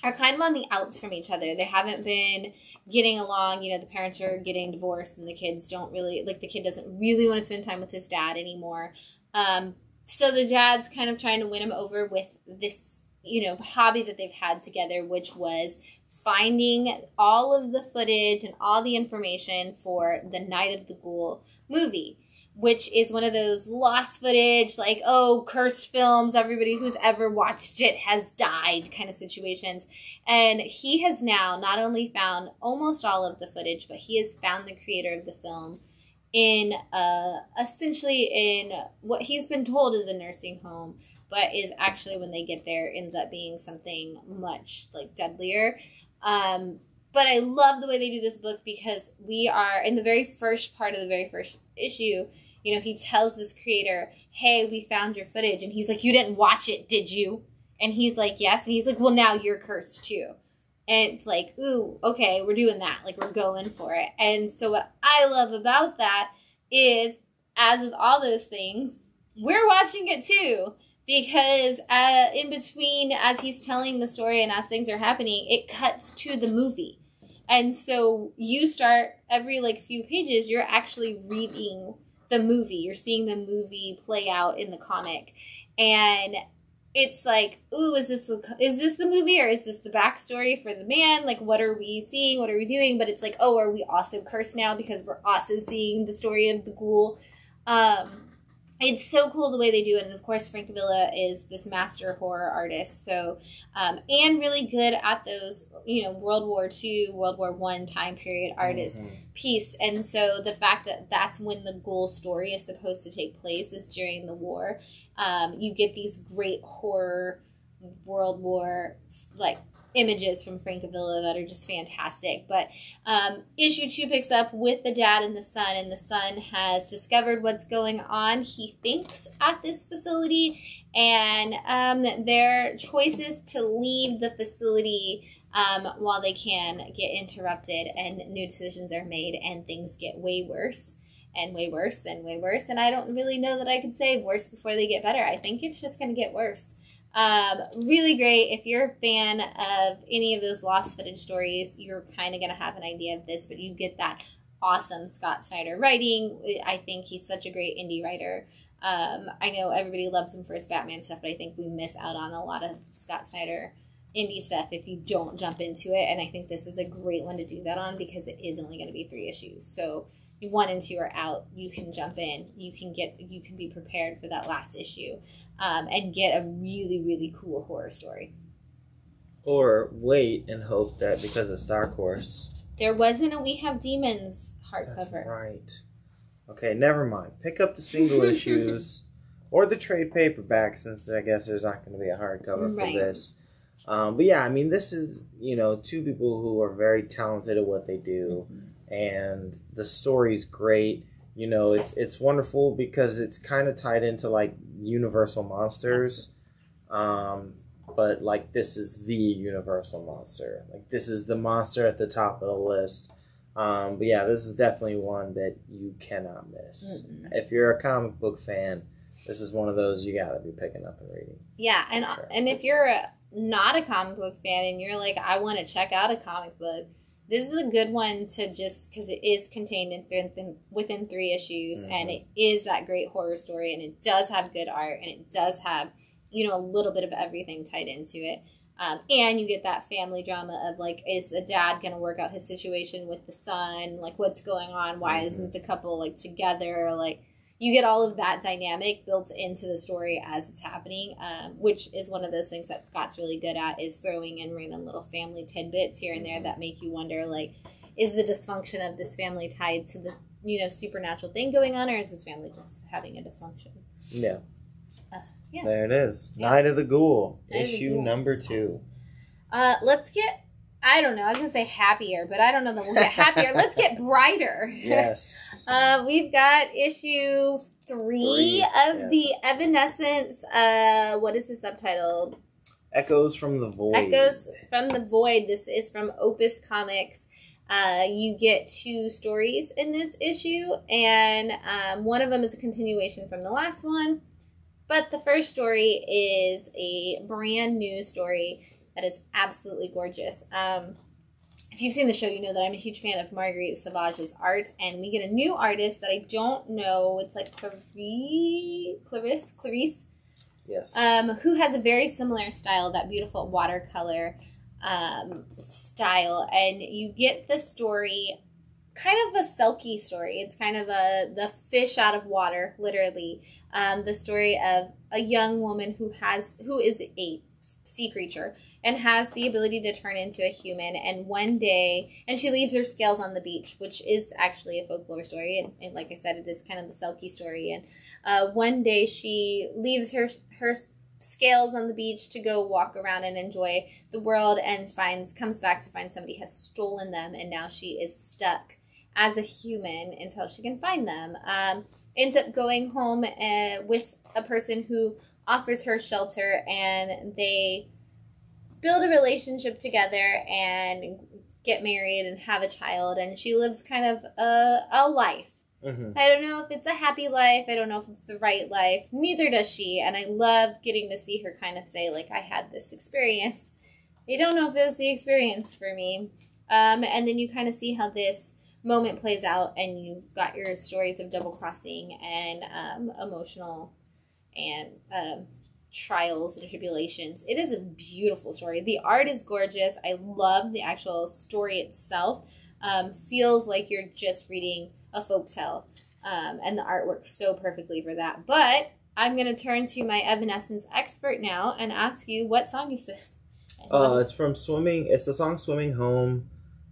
are kind of on the outs from each other. They haven't been getting along. You know, the parents are getting divorced and the kids don't really, like, the kid doesn't really want to spend time with his dad anymore. Um, so the dad's kind of trying to win him over with this, you know, hobby that they've had together, which was finding all of the footage and all the information for the Night of the Ghoul movie, which is one of those lost footage, like, oh, cursed films, everybody who's ever watched it has died kind of situations. And he has now not only found almost all of the footage, but he has found the creator of the film in uh, essentially in what he's been told is a nursing home, but is actually, when they get there, ends up being something much, like, deadlier. Um, but I love the way they do this book because we are, in the very first part of the very first issue, you know, he tells this creator, hey, we found your footage. And he's like, you didn't watch it, did you? And he's like, yes. And he's like, well, now you're cursed too. And it's like, ooh, okay, we're doing that. Like, we're going for it. And so what I love about that is, as with all those things, we're watching it too. Because uh, in between, as he's telling the story and as things are happening, it cuts to the movie. And so you start, every, like, few pages, you're actually reading the movie. You're seeing the movie play out in the comic. And it's like, ooh, is this the, is this the movie or is this the backstory for the man? Like, what are we seeing? What are we doing? But it's like, oh, are we also cursed now because we're also seeing the story of the ghoul? Um, it's so cool the way they do it. And, of course, Francavilla is this master horror artist. So, um, and really good at those, you know, World War Two, World War One time period artist mm-hmm. piece. And so the fact that that's when the ghoul story is supposed to take place is during the war. Um, you get these great horror World War, like, images from Francavilla that are just fantastic. But um, issue two picks up with the dad and the son, and the son has discovered what's going on, he thinks, at this facility, and um, their choices to leave the facility um, while they can get interrupted, and new decisions are made, and things get way worse. And way worse and way worse. And I don't really know that I could say worse before they get better. I think it's just going to get worse. Um, really great. If you're a fan of any of those lost footage stories, you're kind of going to have an idea of this, but you get that awesome Scott Snyder writing. I think he's such a great indie writer. Um, I know everybody loves him for his Batman stuff, but I think we miss out on a lot of Scott Snyder indie stuff if you don't jump into it. And I think this is a great one to do that on, because it is only going to be three issues. So one and two are out, you can jump in, you can get, you can be prepared for that last issue, um, and get a really, really cool horror story. Or wait and hope that because of Star Course. There wasn't a We Have Demons hardcover. That's right. Okay, never mind. Pick up the single issues or the trade paperback, since I guess there's not going to be a hardcover right. for this. Um, but yeah, I mean, this is, you know, two people who are very talented at what they do. Mm-hmm. And the story's great. You know, it's it's wonderful because it's kind of tied into, like, Universal Monsters. Um, but, like, this is the Universal Monster. Like, this is the monster at the top of the list. Um, but, yeah, this is definitely one that you cannot miss. Mm-hmm. If you're a comic book fan, this is one of those you got to be picking up and reading. Yeah, and, sure. and if you're a, not a comic book fan and you're like, I want to check out a comic book, this is a good one to just, because it is contained in th- th- within three issues, mm-hmm. and it is that great horror story, and it does have good art, and it does have, you know, a little bit of everything tied into it. Um, and you get that family drama of, like, is the dad going to work out his situation with the son? Like, what's going on? Why mm-hmm. isn't the couple, like, together? Like, you get all of that dynamic built into the story as it's happening, um, which is one of those things that Scott's really good at, is throwing in random little family tidbits here and there that make you wonder, like, is the dysfunction of this family tied to the, you know, supernatural thing going on, or is this family just having a dysfunction? Yeah. Uh, yeah. There it is. Yeah. Night of the Ghoul, Night issue the Ghoul. number two. Uh, let's get... I don't know. I was going to say happier, but I don't know that we'll get happier. Let's get brighter. Yes. uh, we've got issue three, three of yes. the Evanescence. Uh, what is the subtitle? Echoes from the Void. Echoes from the Void. This is from Opus Comics. Uh, you get two stories in this issue, and um, one of them is a continuation from the last one. But the first story is a brand new story that is absolutely gorgeous. Um, if you've seen the show, you know that I'm a huge fan of Marguerite Savage's art, and we get a new artist that I don't know. It's like Clarice, Clarice, Clarice. Yes. Um, who has a very similar style, that beautiful watercolor um, style, and you get the story, kind of a sulky story. It's kind of a the fish out of water, literally. Um, the story of a young woman who has who is eight. sea creature and has the ability to turn into a human, and one day and she leaves her scales on the beach, which is actually a folklore story, and, and like I said, it is kind of the selkie story, and uh, one day she leaves her her scales on the beach to go walk around and enjoy the world, and finds comes back to find somebody has stolen them, and now she is stuck as a human until she can find them. Um, ends up going home uh, with a person who offers her shelter, and they build a relationship together and get married and have a child, and she lives kind of a, a life. Mm-hmm. I don't know if it's a happy life. I don't know if it's the right life. Neither does she, and I love getting to see her kind of say, like, I had this experience. I don't know if it was the experience for me. Um, and then you kind of see how this moment plays out, and you've got your stories of double crossing and um, emotional and um, trials and tribulations. It is a beautiful story. The art is gorgeous. I love the actual story itself. Um, feels like you're just reading a folktale, um, and the art works so perfectly for that. But I'm going to turn to my Evanescence expert now and ask you, what song is this? Oh, uh, it's from Swimming. It's the song Swimming Home,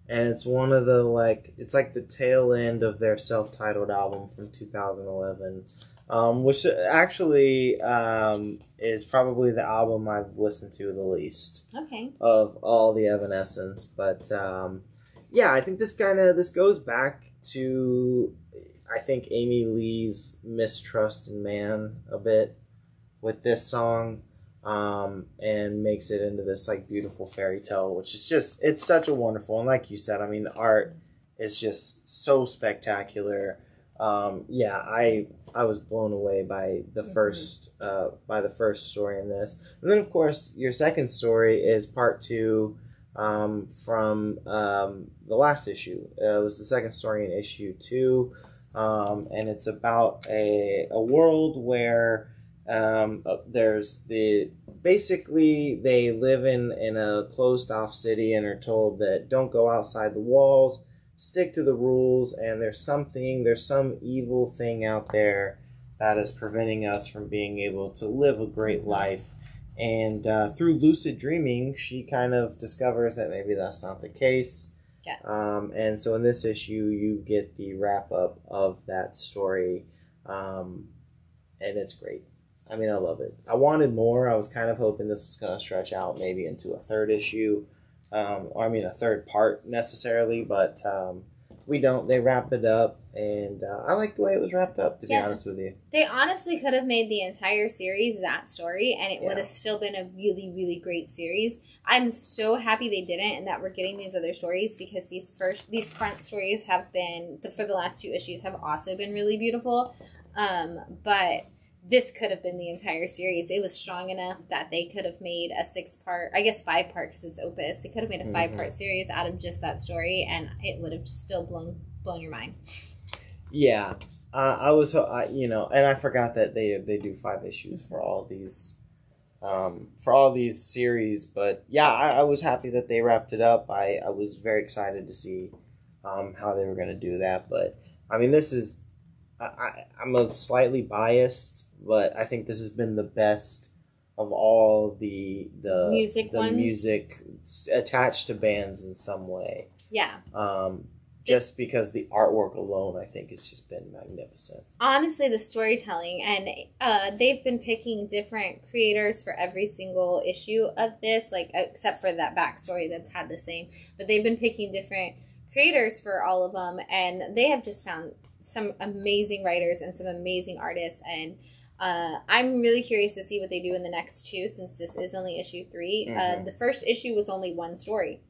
and it's one of the, like, it's like the tail end of their self-titled album from two thousand eleven. um, which actually um, is probably the album I've listened to the least. Okay. Of all the Evanescence, but um, yeah, I think this kind of this goes back to I think Amy Lee's mistrust in man a bit with this song. Um, and makes it into this like beautiful fairy tale, which is just, it's such a wonderful, and like you said, I mean, the art is just so spectacular. Um, yeah, I, I was blown away by the mm-hmm. first, uh, by the first story in this. And then of course your second story is part two, um, from, um, the last issue. Uh, it was the second story in issue two. Um, and it's about a, a world where, Um, there's the, basically they live in, in a closed off city and are told that don't go outside the walls, stick to the rules, and there's something, there's some evil thing out there that is preventing us from being able to live a great life. And uh, through lucid dreaming, she kind of discovers that maybe that's not the case. Yeah. Um, and so in this issue, you get the wrap up of that story. Um, and it's great. I mean, I love it. I wanted more. I was kind of hoping this was going to stretch out maybe into a third issue. Um, or I mean, a third part necessarily, but um, we don't. They wrap it up, and uh, I like the way it was wrapped up, to yeah. be honest with you. They honestly could have made the entire series that story, and it yeah. would have still been a really, really great series. I'm so happy they didn't, and that we're getting these other stories, because these first, these front stories have been, for the last two issues, have also been really beautiful. Um, but... This could have been the entire series. It was strong enough that they could have made a six-part, I guess five-part because it's opus. They could have made a five-part mm-hmm. series out of just that story, and it would have still blown blown your mind. Yeah, uh, I was, uh, you know, and I forgot that they they do five issues for all these, um, for all these series. But yeah, I, I was happy that they wrapped it up. I I was very excited to see um, how they were going to do that. But I mean, this is. I, I'm a slightly biased, but I think this has been the best of all the the music the ones. music attached to bands in some way. Yeah. Um, just it's, because the artwork alone, I think, has just been magnificent. Honestly, the storytelling, and uh, they've been picking different creators for every single issue of this, like except for that backstory that's had the same. But they've been picking different creators for all of them, and they have just found some amazing writers and some amazing artists, and uh, I'm really curious to see what they do in the next two, since this is only issue three. Mm-hmm. Uh, the first issue was only one story.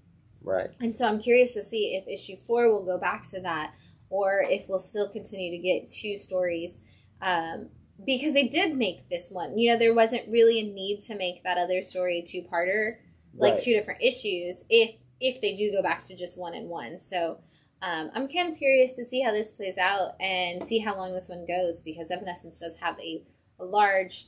Right. And so I'm curious to see if issue four will go back to that, or if we'll still continue to get two stories, um, because they did make this one. You know, there wasn't really a need to make that other story two-parter, like right. two different issues, if, if they do go back to just one and one. So... Um, I'm kind of curious to see how this plays out and see how long this one goes, because Evanescence does have a, a large,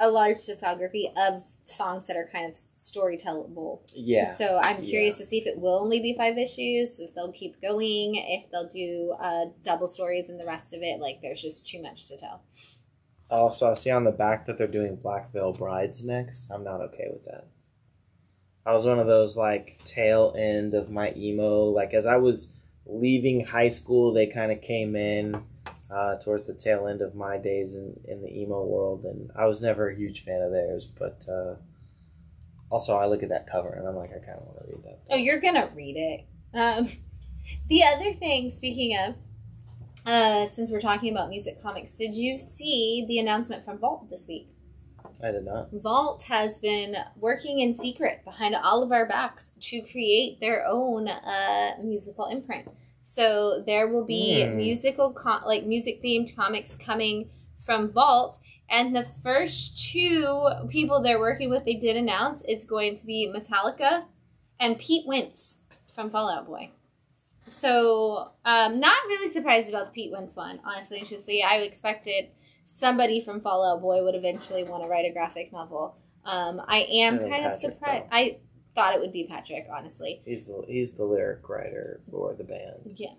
a large discography of songs that are kind of storytellable. Yeah. So I'm curious yeah. to see if it will only be five issues, if they'll keep going, if they'll do uh, double stories and the rest of it. Like, there's just too much to tell. Also, I see on the back that they're doing Black Veil Brides next. I'm not okay with that. I was one of those, like, tail end of my emo. Like, as I was leaving high school, they kind of came in uh, towards the tail end of my days in, in the emo world. And I was never a huge fan of theirs. But uh, also, I look at that cover, and I'm like, I kind of want to read that. Oh, you're going to read it. Um, the other thing, speaking of, uh, since we're talking about music comics, did you see the announcement from Vault this week? I did not. Vault has been working in secret behind all of our backs to create their own uh, musical imprint. So there will be mm. musical, com- like music-themed comics coming from Vault. And the first two people they're working with, they did announce, it's going to be Metallica and Pete Wentz from Fall Out Boy. So um, not really surprised about the Pete Wentz one, honestly. And truthfully, I expected... Somebody from Fall Out Boy would eventually want to write a graphic novel. Um, I am kind Patrick, of surprised. Though. I thought it would be Patrick, honestly. He's the he's the lyric writer for the band. Yeah,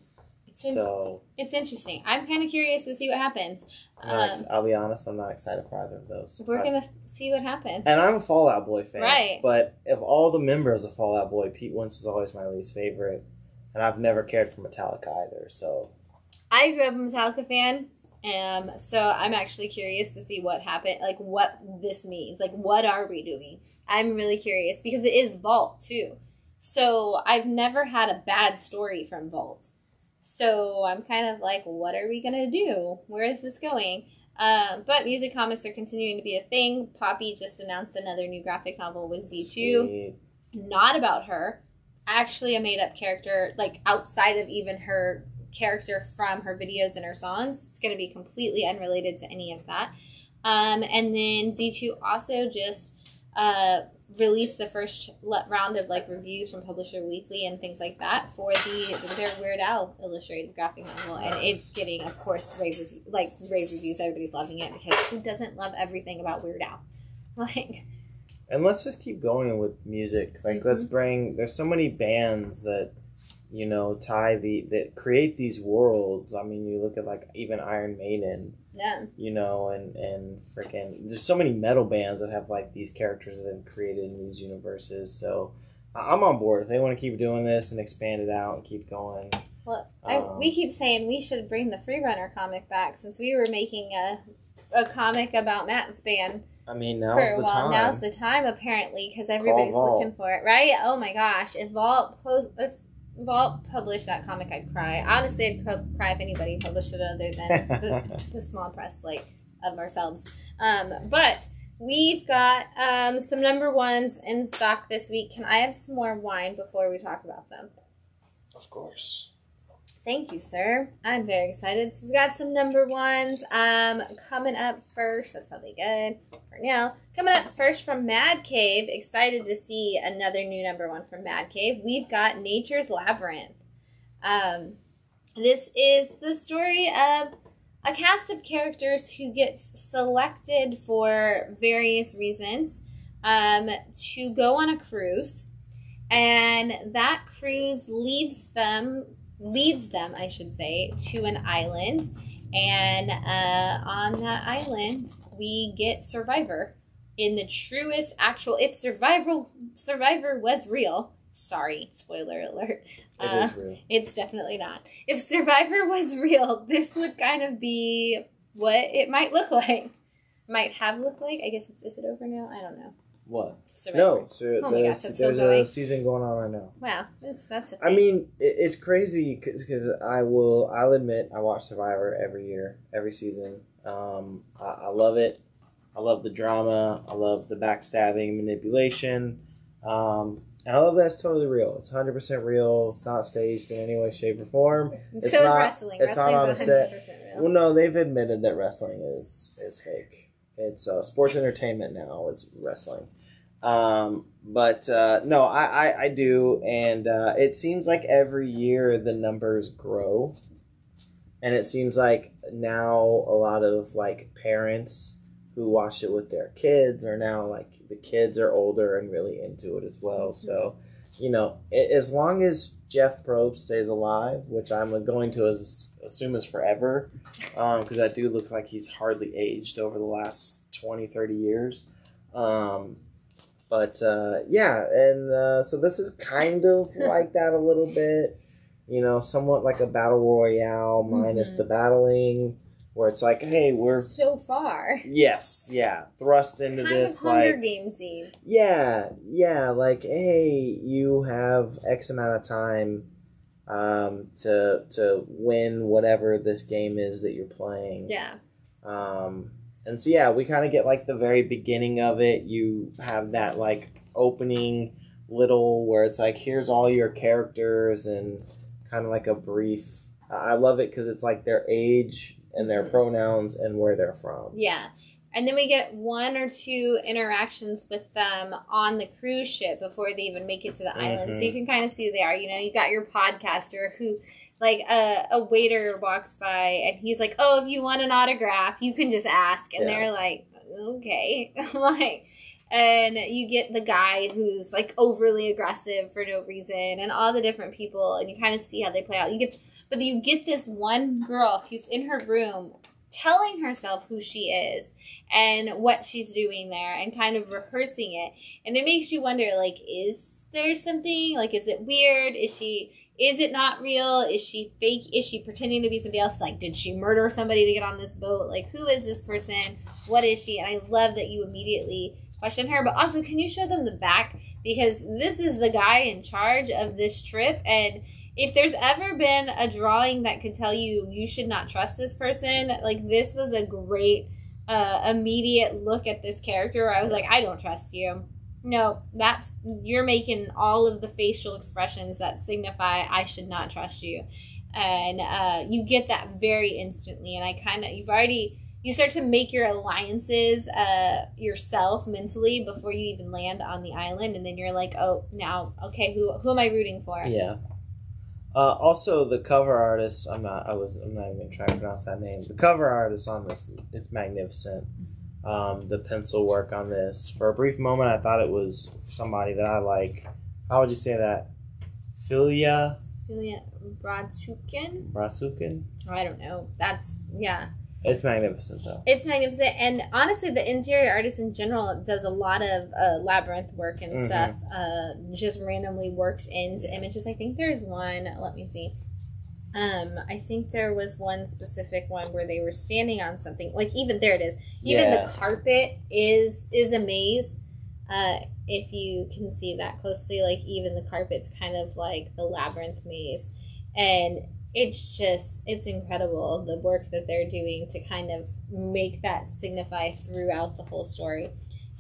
it's so in- it's interesting. I'm kind of curious to see what happens. Um, ex- I'll be honest, I'm not excited for either of those. We're I, gonna see what happens. And I'm a Fall Out Boy fan, right? But of all the members of Fall Out Boy, Pete Wentz was always my least favorite, and I've never cared for Metallica either. So I grew up a Metallica fan. Um, so I'm actually curious to see what happened, like what this means, like what are we doing? I'm really curious because it is Vault too. So I've never had a bad story from Vault. So I'm kind of like, what are we going to do? Where is this going? Um, but music comics are continuing to be a thing. Poppy just announced another new graphic novel with Z two. Sweet. Not about her. Actually a made-up character, like outside of even her character from her videos and her songs. It's going to be completely unrelated to any of that. Um, and then Z two also just uh, released the first round of like reviews from Publisher Weekly and things like that for the their Weird Al illustrated graphic novel. And it's getting, of course, rave review, like rave reviews. Everybody's loving it because who doesn't love everything about Weird Al? Like... And let's just keep going with music. Like, mm-hmm. let's bring... There's so many bands that, you know, tie the... That create these worlds. I mean, you look at, like, even Iron Maiden. Yeah. You know, and, and freaking... There's so many metal bands that have, like, these characters that have been created in these universes. So, I'm on board. If they want to keep doing this and expand it out and keep going... Well, um, I, we keep saying we should bring the Freerunner comic back since we were making a, a comic about Matt's band... I mean, now's for, the well, time. Now's the time, apparently, because everybody's looking for it, right? Oh, my gosh. If Vault, po- if Vault published that comic, I'd cry. Honestly, I'd pro- cry if anybody published it other than the, the small press, like, of ourselves. Um, but we've got um, some number ones in stock this week. Can I have some more wine before we talk about them? Of course. Thank you, sir. I'm very excited. So we got some number ones um, coming up first. That's probably good for now. Coming up first from Mad Cave. Excited to see another new number one from Mad Cave. We've got Nature's Labyrinth. Um, this is the story of a cast of characters who gets selected for various reasons um, to go on a cruise. And that cruise leaves them... leads them, I should say, to an island, and uh, on that island, we get Survivor in the truest actual, if Survivor, Survivor was real, sorry, spoiler alert, uh, it is real. It's definitely not. If Survivor was real, this would kind of be what it might look like, might have looked like, I guess it's, is it over now? I don't know. What? Survivor. No, so oh my gosh, that's there's so a season going on right now. Wow, that's that's. A thing. I mean, it, it's crazy because I will, I'll admit, I watch Survivor every year, every season. Um, I, I love it. I love the drama. I love the backstabbing, manipulation. Um, and I love that's totally real. It's one hundred percent real. It's not staged in any way, shape, or form. It's so not, is wrestling. It's not on a set. Real. Well, no, they've admitted that wrestling is is fake. It's uh, sports entertainment now. It's wrestling. Um, but, uh, no, I, I, I do. And, uh, it seems like every year the numbers grow and it seems like now a lot of like parents who watch it with their kids are now like the kids are older and really into it as well. So, you know, it, as long as Jeff Probst stays alive, which I'm going to as, assume is forever, um, cause that dude looks like he's hardly aged over the last twenty, thirty years. Um, But, uh, yeah, and uh, so this is kind of like that a little bit, you know, somewhat like a battle royale minus mm-hmm. the battling, where it's like, hey, we're... So far. Yes, yeah, thrust into kind this, like... Hunger Games-y. Yeah, yeah, like, hey, you have X amount of time um, to to win whatever this game is that you're playing. Yeah. Um... And so, yeah, we kind of get, like, the very beginning of it. You have that, like, opening little where it's like, here's all your characters and kind of like a brief. Uh, I love it because it's, like, their age and their pronouns and where they're from. Yeah. And then we get one or two interactions with them on the cruise ship before they even make it to the mm-hmm. island. So you can kind of see who they are. You know, you got your podcaster who... Like, a, a waiter walks by, and he's like, oh, if you want an autograph, you can just ask. And yeah. they're like, okay. Like, and you get the guy who's, like, overly aggressive for no reason and all the different people, and you kind of see how they play out. You get, But you get this one girl who's in her room telling herself who she is and what she's doing there and kind of rehearsing it. And it makes you wonder, like, is... there's something? Like, is it weird? Is she, is it not real? Is she fake? Is she pretending to be somebody else? Like, did she murder somebody to get on this boat? Like, who is this person? What is she? And I love that you immediately question her. But also, can you show them the back? Because this is the guy in charge of this trip. And if there's ever been a drawing that could tell you you should not trust this person, like, this was a great uh, immediate look at this character where I was like, I don't trust you. No, that you're making all of the facial expressions that signify I should not trust you. And uh, you get that very instantly. And I kind of, you've already, you start to make your alliances uh, yourself mentally before you even land on the island. And then you're like, oh, now, okay, who who am I rooting for? Yeah. Uh, also, the cover artist, I'm not, I was, I'm not even trying to pronounce that name. The cover artist on this, it's magnificent. Um, the pencil work on this. For a brief moment, I thought it was somebody that I like. How would you say that? Filia? Filia Bratsukin? Bratsukin? Oh, I don't know. That's, yeah. It's magnificent, though. It's magnificent. And honestly, the interior artist in general does a lot of uh, labyrinth work and mm-hmm. stuff. Uh, just randomly worked into images. I think there's one. Let me see. Um, I think there was one specific one where they were standing on something. Like, even, there it is. Even yeah. the carpet is is a maze. Uh, if you can see that closely, like, even the carpet's kind of like the labyrinth maze. And it's just, it's incredible, the work that they're doing to kind of make that signify throughout the whole story.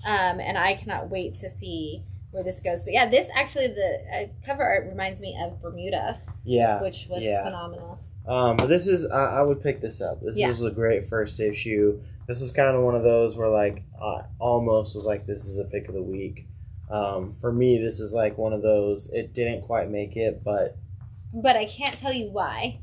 Um, and I cannot wait to see where this goes. But yeah, this actually, the uh, cover art reminds me of Bermuda. Yeah, which was yeah. phenomenal. Um, but this is, I, I would pick this up. This yeah. was a great first issue. This was kind of one of those where, like, I almost was like, this is a pick of the week. Um, for me, this is like one of those, it didn't quite make it, but... But I can't tell you why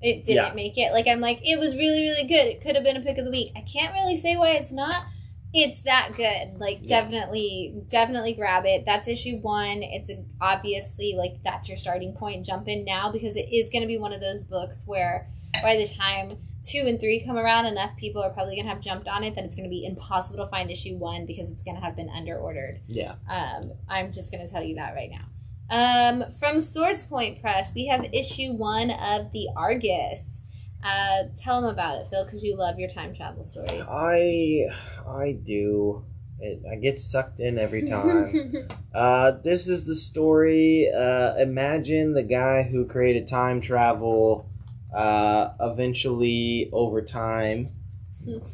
it didn't yeah. make it. Like, I'm like, it was really, really good. It could have been a pick of the week. I can't really say why it's not. It's that good. Like, yeah. definitely, definitely grab it. That's issue one. It's a, obviously, like, that's your starting point. Jump in now, because it is going to be one of those books where by the time two and three come around, enough people are probably going to have jumped on it that it's going to be impossible to find issue one because it's going to have been underordered. Yeah. Um, I'm just going to tell you that right now. Um, from Source Point Press, we have issue one of The Argus. Uh, tell them about it, Phil, because you love your time travel stories. I, I do. It, I get sucked in every time. uh, this is the story. Uh, imagine the guy who created time travel. Uh, eventually, over time,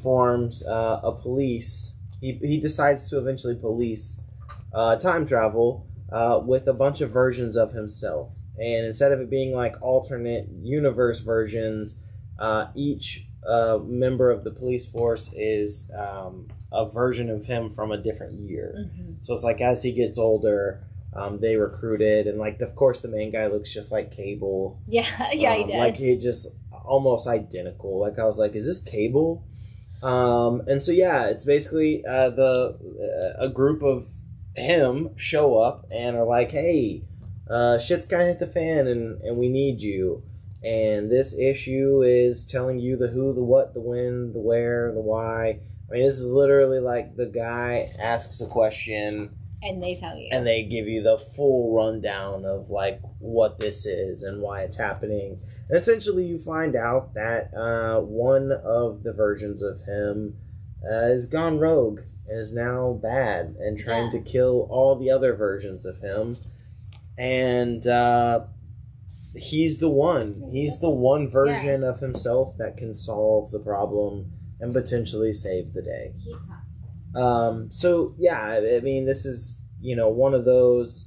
forms uh, a police. He he decides to eventually police uh, time travel uh, with a bunch of versions of himself. And instead of it being like alternate universe versions, uh, each uh, member of the police force is um, a version of him from a different year. Mm-hmm. So it's like, as he gets older, um, they recruited, and like, of course, the main guy looks just like Cable. Yeah, yeah, um, he does. Like, he just almost identical. Like, I was like, is this Cable? Um, and so yeah, it's basically uh, the uh, a group of him show up and are like, hey. Uh, shit's kind of hit the fan, and, and we need you. And this issue is telling you the who, the what, the when, the where, the why. I mean, this is literally like the guy asks a question. And they tell you. And they give you the full rundown of, like, what this is and why it's happening. And essentially, you find out that uh, one of the versions of him uh, is gone rogue and is now bad and trying yeah. to kill all the other versions of him. And uh, he's the one. He's the one version yeah. of himself that can solve the problem and potentially save the day. Um, so, yeah, I mean, this is, you know, one of those...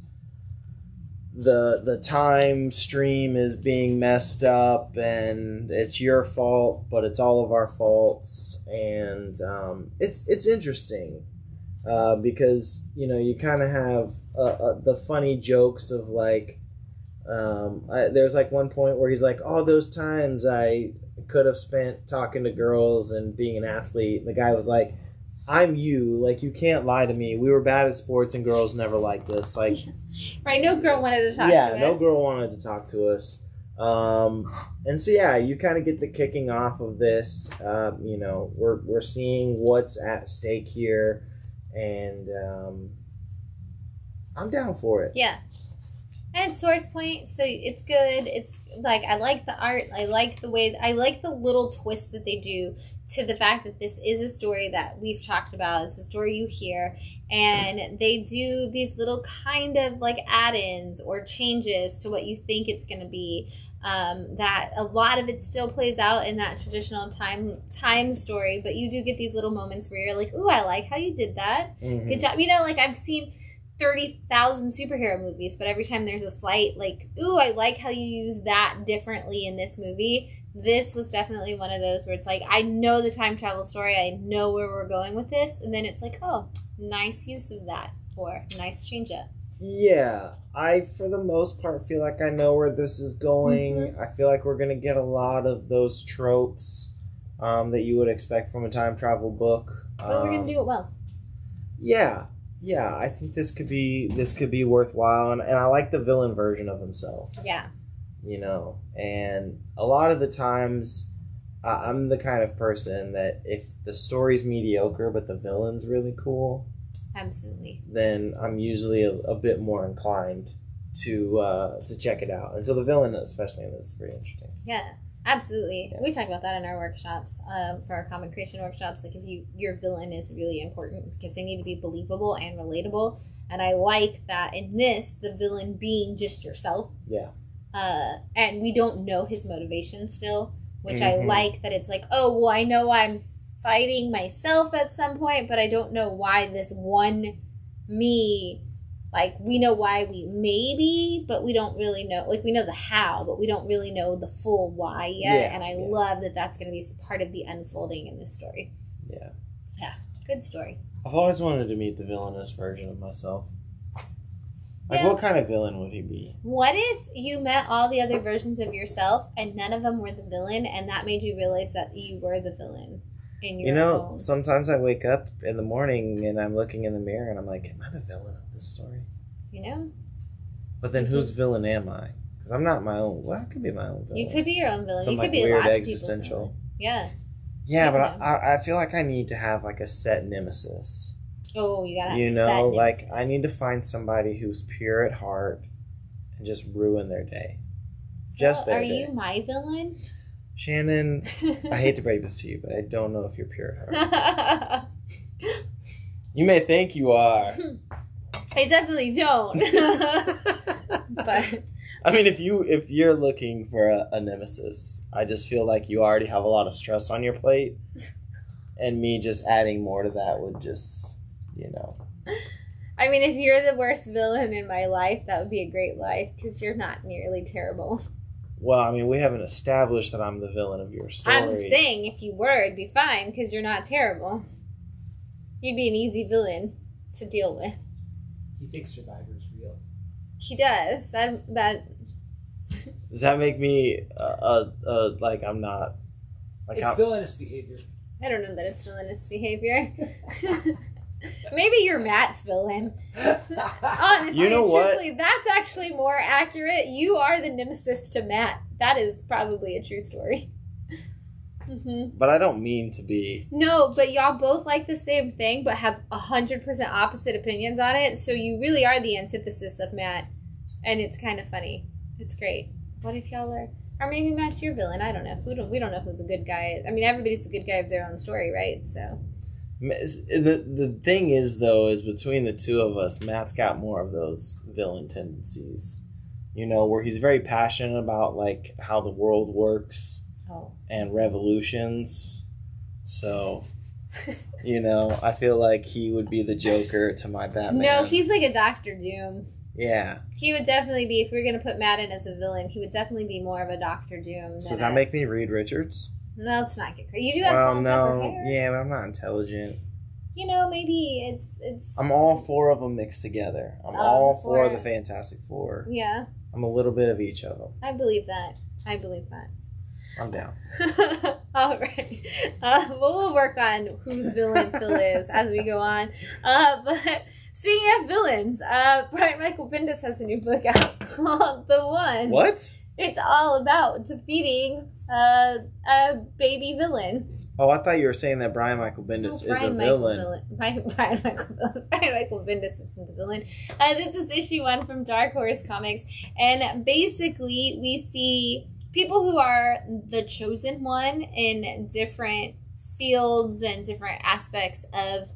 The, the time stream is being messed up, and it's your fault, but it's all of our faults. And um, it's, it's interesting uh, because, you know, you kind of have... Uh, uh, the funny jokes of, like, um, I, there's, like, one point where he's like, all those times I could have spent talking to girls and being an athlete. And the guy was like, I'm you. Like, you can't lie to me. We were bad at sports, and girls never liked us. Like, right, no girl wanted to talk yeah, to us. Yeah, no girl wanted to talk to us. Um, and so, yeah, you kind of get the kicking off of this. Uh, you know, we're, we're seeing what's at stake here, and... Um, I'm down for it. Yeah. And it's Source Point, so it's good. It's like, I like the art. I like the way, I like the little twist that they do to the fact that this is a story that we've talked about. It's a story you hear. And they do these little kind of like add-ins or changes to what you think it's going to be. Um, that a lot of it still plays out in that traditional time time story, but you do get these little moments where you're like, ooh, I like how you did that. Mm-hmm. Good job. You know, like I've seen thirty thousand superhero movies, but every time there's a slight, like, ooh, I like how you use that differently in this movie. This was definitely one of those where it's like, I know the time travel story, I know where we're going with this, and then it's like, oh, nice use of that, or nice change up. Yeah, I, for the most part, feel like I know where this is going. Mm-hmm. I feel like we're going to get a lot of those tropes um, that you would expect from a time travel book. But um, we're going to do it well. Yeah. Yeah, I think this could be this could be worthwhile, and, and I like the villain version of himself. Yeah, you know, and a lot of the times, uh, I'm the kind of person that if the story's mediocre but the villain's really cool, absolutely, then I'm usually a, a bit more inclined to uh, to check it out. And so the villain, especially, in this, is pretty interesting. Yeah. Absolutely. Yeah. We talk about that in our workshops, uh, for our comic creation workshops. Like, if you, your villain is really important because they need to be believable and relatable. And I like that in this, the villain being just yourself. Yeah. Uh, and we don't know his motivation still, which mm-hmm. I like that it's like, oh, well, I know I'm fighting myself at some point, but I don't know why this one me. Like, we know why we maybe, but we don't really know. Like, we know the how, but we don't really know the full why yet. Yeah, and I yeah. love that that's going to be part of the unfolding in this story. Yeah. Yeah. Good story. I've always wanted to meet the villainous version of myself. Like, yeah. What kind of villain would he be? What if you met all the other versions of yourself and none of them were the villain, and that made you realize that you were the villain? In your you know, own. Sometimes I wake up in the morning and I'm looking in the mirror and I'm like, am I the villain of this story? You know? But then whose villain am I? Because I'm not my own. Well, I could be my own villain. You could be your own villain. Some, you like, could be weird, lots existential. Of yeah. Yeah, you but I, I feel like I need to have like a set nemesis. Oh, you gotta have you a know, set nemesis. Like, I need to find somebody who's pure at heart and just ruin their day. Just well, their are day. Are you my villain? Shannon, I hate to break this to you, but I don't know if you're pure at heart. You may think you are. I definitely don't. But I mean, if you if you're looking for a, a nemesis, I just feel like you already have a lot of stress on your plate, and me just adding more to that would just, you know. I mean, if you're the worst villain in my life, that would be a great life, because you're not nearly terrible. Well, I mean, we haven't established that I'm the villain of your story. I'm saying if you were, it'd be fine, because you're not terrible. You'd be an easy villain to deal with. He thinks Survivor is real. He does. That, that... Does that make me, uh, uh, uh like, I'm not... Like, it's I'm... villainous behavior. I don't know that it's villainous behavior. Maybe you're Matt's villain. Honestly, you know, truthfully, what? That's actually more accurate. You are the nemesis to Matt. That is probably a true story. Mm-hmm. But I don't mean to be. No, but y'all both like the same thing, but have one hundred percent opposite opinions on it. So you really are the antithesis of Matt. And it's kind of funny. It's great. What if y'all are... Or maybe Matt's your villain. I don't know. We don't, we don't know who the good guy is. I mean, everybody's the good guy of their own story, right? So... The the thing is, though, is between the two of us, Matt's got more of those villain tendencies, you know, where he's very passionate about, like, how the world works oh. and revolutions. So, you know, I feel like he would be the Joker to my Batman. No, he's like a Doctor Doom. Yeah. He would definitely be, if we were going to put Matt in as a villain, he would definitely be more of a Doctor Doom. So does that a... make me Reed Richards? No, let's not get crazy. You do have well, some no, pepper hair. Yeah, but I'm not intelligent. You know, maybe it's it's. I'm all four of them mixed together. I'm oh, all four of the Fantastic Four. Yeah. I'm a little bit of each of them. I believe that. I believe that. I'm down. All right. Uh, well, we'll work on whose villain Phil is as we go on. Uh, but speaking of villains, uh, Brian Michael Bendis has a new book out called The One. What? It's all about defeating. Uh, a baby villain. Oh, I thought you were saying that Brian Michael Bendis oh, Brian is a Michael villain. Villain. Brian, Brian Michael Bendis. Brian Michael Bendis isn't the villain. Uh, this is issue one from Dark Horse Comics, and basically we see people who are the chosen one in different fields and different aspects of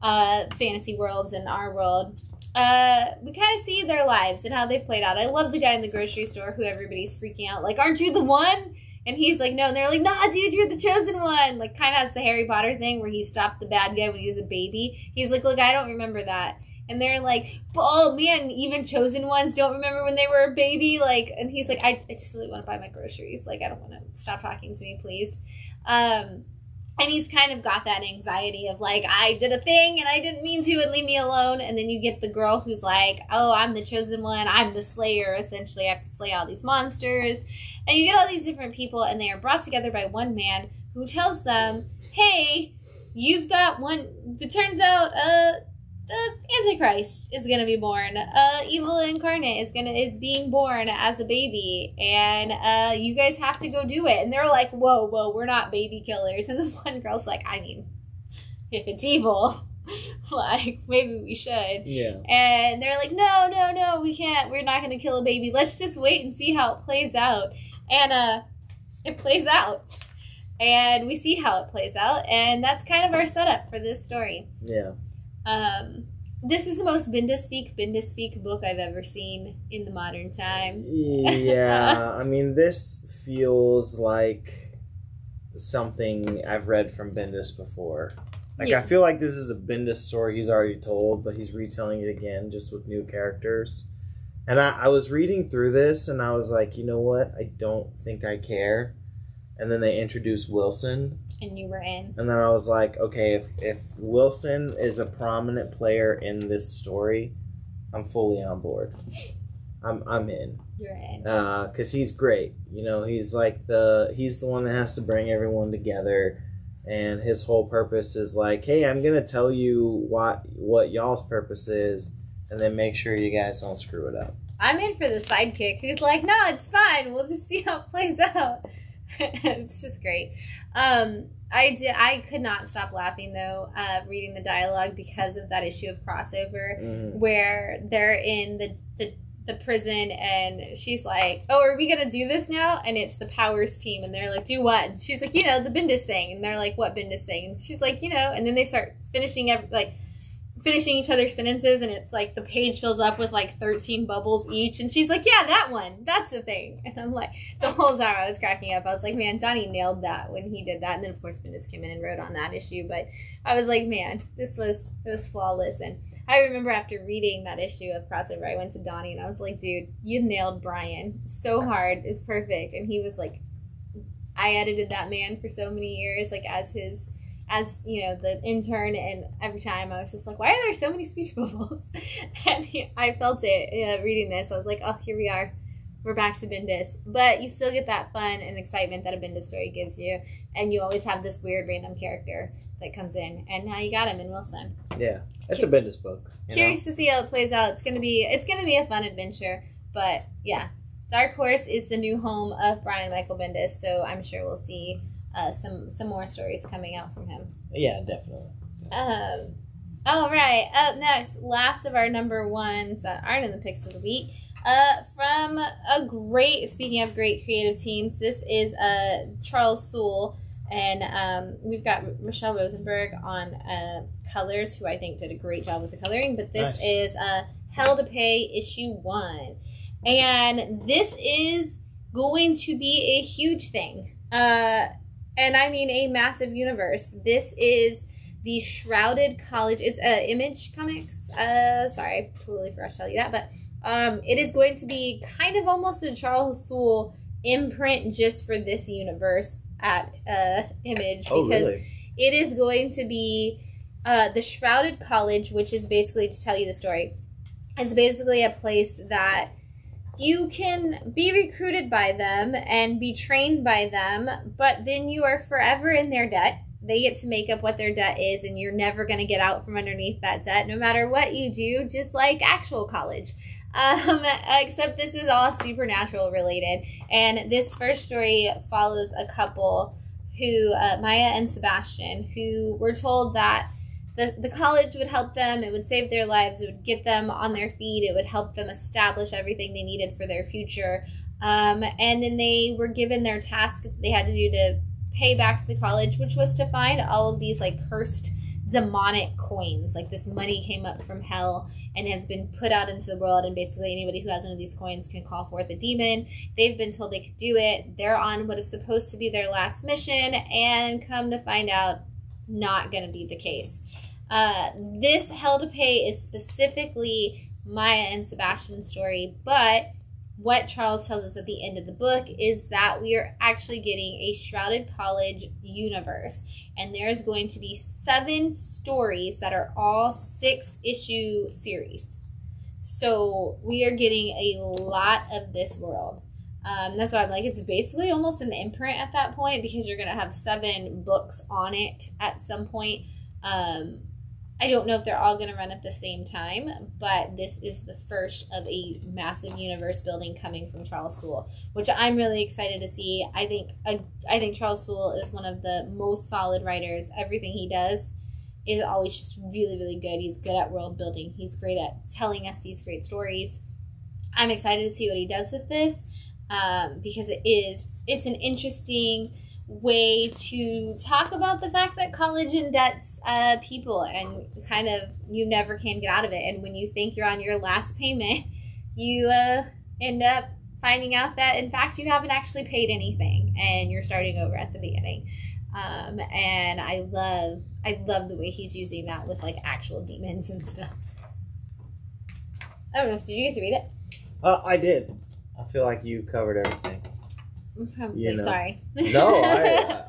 uh, fantasy worlds and our world. Uh, we kind of see their lives and how they've played out. I love the guy in the grocery store who everybody's freaking out, like, "Aren't you the one?" And he's like, "No." And they're like, "Nah, dude, you're the chosen one." Like, kind of has the Harry Potter thing where he stopped the bad guy when he was a baby. He's like, "Look, I don't remember that." And they're like, "Oh, man, even chosen ones don't remember when they were a baby." Like, and he's like, I, I just really want to buy my groceries. Like, I don't want to. Stop talking to me, please. Um, and he's kind of got that anxiety of, like, I did a thing and I didn't mean to, and leave me alone. And then you get the girl who's like, "Oh, I'm the chosen one. I'm the slayer. Essentially, I have to slay all these monsters." And you get all these different people, and they are brought together by one man who tells them, "Hey, you've got one." It turns out uh, the Antichrist is going to be born. Uh, evil incarnate is gonna is being born as a baby, and uh, you guys have to go do it. And they're like, "Whoa, whoa, we're not baby killers." And the one girl's like, "I mean, if it's evil, like, maybe we should." Yeah. And they're like, "No, no, no, we can't. We're not going to kill a baby. Let's just wait and see how it plays out." And uh, it plays out, and we see how it plays out, and that's kind of our setup for this story. Yeah. Um, this is the most Bendis-speak, Bendis-speak book I've ever seen in the modern time. Yeah, I mean, this feels like something I've read from Bendis before. Like, yeah. I feel like this is a Bendis story he's already told, but he's retelling it again just with new characters. And I, I was reading through this, and I was like, you know what? I don't think I care. And then they introduced Wilson. And you were in. And then I was like, okay, if, if Wilson is a prominent player in this story, I'm fully on board. I'm I'm in. You're in. Because uh, he's great. You know, he's like the, he's the one that has to bring everyone together. And his whole purpose is like, hey, I'm going to tell you what, what y'all's purpose is. And then make sure you guys don't screw it up. I'm in for the sidekick who's like, no, it's fine. We'll just see how it plays out. It's just great. Um, I did. I could not stop laughing, though, uh, reading the dialogue because of that issue of crossover mm-hmm. where they're in the, the the prison and she's like, oh, are we going to do this now? And it's the powers team. And they're like, do what? And she's like, you know, the Bendis thing. And they're like, what Bendis thing? And she's like, you know, and then they start finishing every, like, finishing each other's sentences, and it's like the page fills up with like thirteen bubbles each, and she's like, yeah, that one, that's the thing. And I'm like, the whole time I was cracking up. I was like, man, Donnie nailed that when he did that. And then of course Bendis came in and wrote on that issue, but I was like, man, this was it was flawless. And I remember after reading that issue of crossover, I went to Donnie and I was like, dude, you nailed Brian so hard, it was perfect. And he was like, I edited that man for so many years, like as his as, you know, the intern, and every time I was just like, why are there so many speech bubbles? And he, I felt it, you know, reading this. I was like, oh, here we are. We're back to Bendis. But you still get that fun and excitement that a Bendis story gives you, and you always have this weird random character that comes in, and now you got him in Wilson. Yeah, it's a Bendis book. Curious know? to see how it plays out. It's going to be it's going to be a fun adventure, but yeah. Dark Horse is the new home of Brian Michael Bendis, so I'm sure we'll see Uh, some some more stories coming out from him. Yeah, definitely. Um, all right, up next, last of our number ones that aren't in the picks of the week, uh, from a great, speaking of great creative teams, this is uh, Charles Soule, and um, we've got Michelle Rosenberg on uh, colors, who I think did a great job with the coloring, but this nice. is uh, Hell to Pay, issue one. And this is going to be a huge thing. Uh... And I mean a massive universe. This is the Shrouded College. It's uh, Image Comics. Uh, sorry, I totally forgot to tell you that. But um, it is going to be kind of almost a Charles Soule imprint just for this universe at uh, Image. Oh, because really? It is going to be uh, the Shrouded College, which is basically, to tell you the story, is basically a place that you can be recruited by them and be trained by them, but then you are forever in their debt. They get to make up what their debt is, and you're never going to get out from underneath that debt, no matter what you do, just like actual college. Um, except this is all supernatural related. And this first story follows a couple who uh, Maya and Sebastian, who were told that the, the college would help them, it would save their lives, it would get them on their feet, it would help them establish everything they needed for their future. Um, and then they were given their task that they had to do to pay back the college, which was to find all of these like cursed demonic coins. Like this money came up from hell and has been put out into the world, and basically anybody who has one of these coins can call forth a demon. They've been told they could do it. They're on what is supposed to be their last mission, and come to find out, not going to be the case. Uh, this hell to pay is specifically Maya and Sebastian's story, but what Charles tells us at the end of the book is that we are actually getting a Shrouded College universe, and there's going to be seven stories that are all six issue series. So we are getting a lot of this world. Um, that's why I'm like, it's basically almost an imprint at that point, because you're going to have seven books on it at some point. Um, I don't know if they're all going to run at the same time, but this is the first of a massive universe building coming from Charles Soule, which I'm really excited to see. I think I, I think Charles Soule is one of the most solid writers. Everything he does is always just really, really good. He's good at world building. He's great at telling us these great stories. I'm excited to see what he does with this, um, because it is it's an interesting way to talk about the fact that college indebts uh, people, and kind of you never can get out of it. And when you think you're on your last payment, you uh, end up finding out that in fact you haven't actually paid anything, and you're starting over at the beginning. Um, and I love, I love the way he's using that with like actual demons and stuff. I don't know if did you guys read it? Uh, I did. I feel like you covered everything. I'm you know. Sorry. No, I,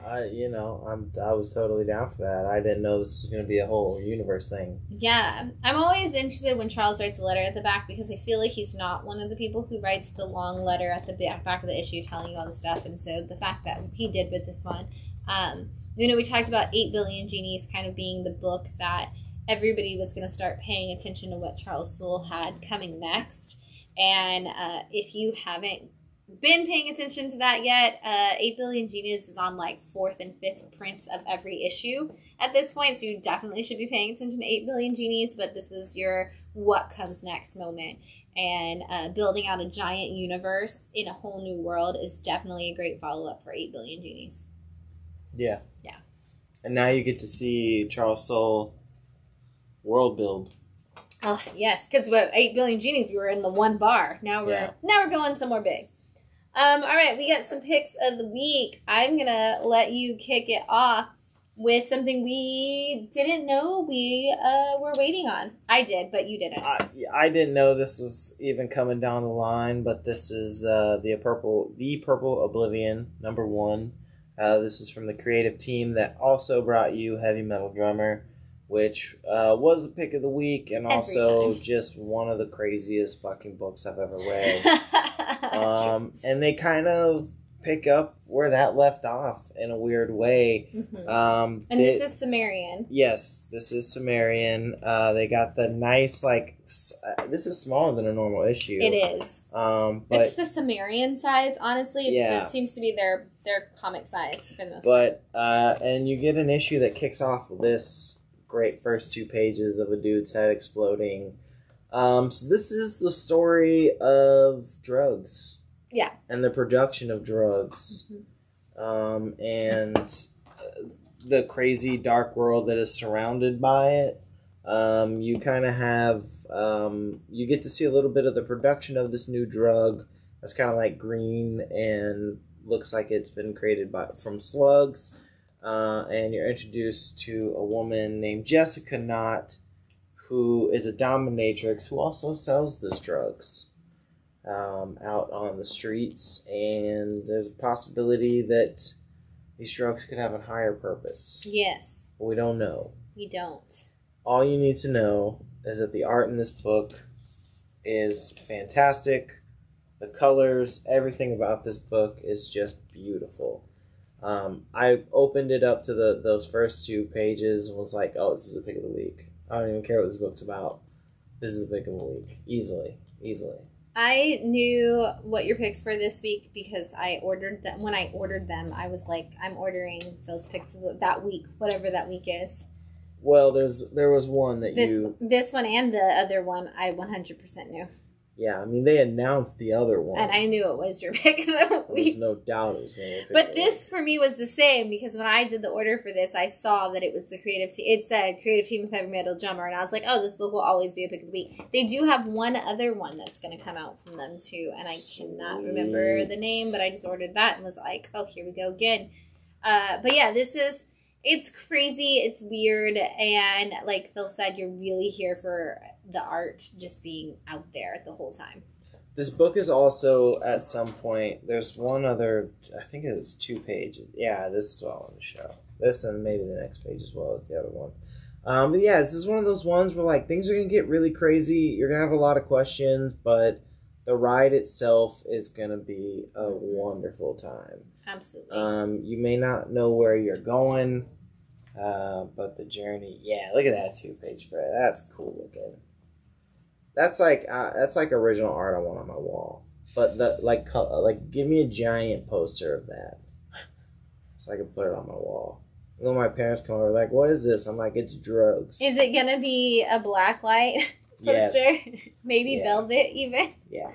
I, I, you know, I'm, I was totally down for that. I didn't know this was going to be a whole universe thing. Yeah. I'm always interested when Charles writes a letter at the back, because I feel like he's not one of the people who writes the long letter at the back of the issue telling you all the stuff. And so the fact that he did with this one, um, you know, we talked about eight billion Genies kind of being the book that everybody was going to start paying attention to what Charles Soule had coming next. And uh, if you haven't been paying attention to that yet, uh eight billion Genies is on like fourth and fifth prints of every issue at this point, so you definitely should be paying attention to eight billion Genies. But this is your what comes next moment, and uh building out a giant universe in a whole new world is definitely a great follow-up for eight billion Genies. Yeah. Yeah. And now you get to see Charles Soule world build. Oh yes, because with eight billion Genies we were in the one bar. Now we're yeah. now we're going somewhere big. Um, all right, we got some picks of the week. I'm going to let you kick it off with something we didn't know we uh, were waiting on. I did, but you didn't. I, I didn't know this was even coming down the line, but this is uh, the Purple the Purple Oblivion, number one. Uh, this is from the creative team that also brought you Heavy Metal Drummer, which uh, was the pick of the week, and Every also time. just one of the craziest fucking books I've ever read. Um, and they kind of pick up where that left off in a weird way. Mm-hmm. Um, and they, this is Sumerian. Yes, this is Sumerian. Uh, they got the nice, like, uh, this is smaller than a normal issue. It is. Um, but, it's the Sumerian size, honestly. It's, yeah. It seems to be their, their comic size for the most part. But, uh, and you get an issue that kicks off with this great first two pages of a dude's head exploding. Um, so this is the story of drugs. Yeah. And the production of drugs. Mm-hmm. Um, and the crazy dark world that is surrounded by it. Um, you kind of have, um, you get to see a little bit of the production of this new drug that's kind of like green and looks like it's been created by from slugs. Uh, and you're introduced to a woman named Jessica Knott, who is a dominatrix who also sells these drugs um, out on the streets. And there's a possibility that these drugs could have a higher purpose. Yes. But we don't know. We don't. All you need to know is that the art in this book is fantastic. The colors, everything about this book is just beautiful. Um, I opened it up to the those first two pages and was like, oh, this is the pick of the week. I don't even care what this book's about. This is the pick of the week. Easily. Easily. I knew what your picks were this week because I ordered them. When I ordered them, I was like, I'm ordering Phil's picks that week, whatever that week is. Well, there's there was one that this, you... This one and the other one, I one hundred percent knew. Yeah, I mean, they announced the other one. And I knew it was your pick of the week. There's no doubt it was my pick. But this, for me, was the same, because when I did the order for this, I saw that it was the creative team. It said, creative team of Heavy Metal Drummer, and I was like, oh, this book will always be a pick of the week. They do have one other one that's going to come out from them, too, and I cannot remember the name, but I just ordered that and was like, oh, here we go again. Uh, but yeah, this is... It's crazy, it's weird, and like Phil said, you're really here for the art just being out there the whole time. This book is also, at some point, there's one other, I think it's two pages. Yeah, this is what I want to show. This and maybe the next page as well as the other one. Um, but yeah, this is one of those ones where like things are going to get really crazy, you're going to have a lot of questions, but the ride itself is going to be a wonderful time. Absolutely. Um, you may not know where you're going. Uh, but the journey, yeah, look at that two-page spread. That's cool looking. That's like uh, that's like original art I want on my wall. But the like color, like give me a giant poster of that, so I can put it on my wall. And then my parents come over, like, "What is this?" I'm like, "It's drugs." Is it gonna be a black light poster? Yes. Maybe yeah. Velvet even. Yeah.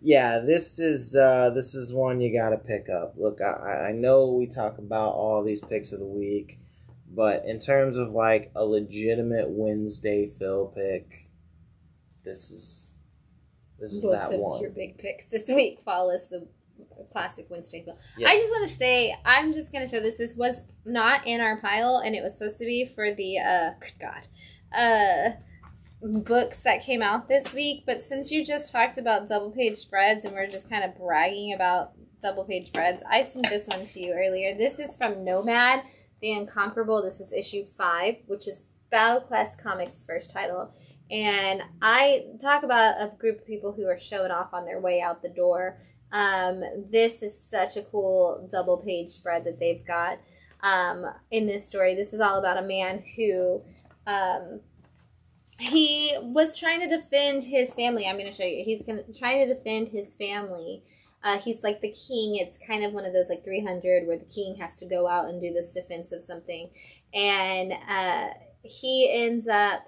Yeah, this is uh, this is one you gotta pick up. Look, I I know we talk about all these picks of the week. But in terms of, like, a legitimate Wednesday Phil pick, this is this is that one. Your big picks this week fall as the classic Wednesday Phil. Yes. I just want to say, I'm just going to show this. This was not in our pile, and it was supposed to be for the, uh, good God, uh, books that came out this week. But since you just talked about double-page spreads, and we're just kind of bragging about double-page spreads, I sent this one to you earlier. This is from Nomad. The Unconquerable. This is issue five, which is Battle Quest Comics' first title. And I talk about a group of people who are showing off on their way out the door. Um, this is such a cool double page spread that they've got um, in this story. This is all about a man who um, he was trying to defend his family. I'm going to show you. He's going to try to defend his family. Uh, he's like the king. It's kind of one of those like three hundred where the king has to go out and do this defense of something. And uh, he ends up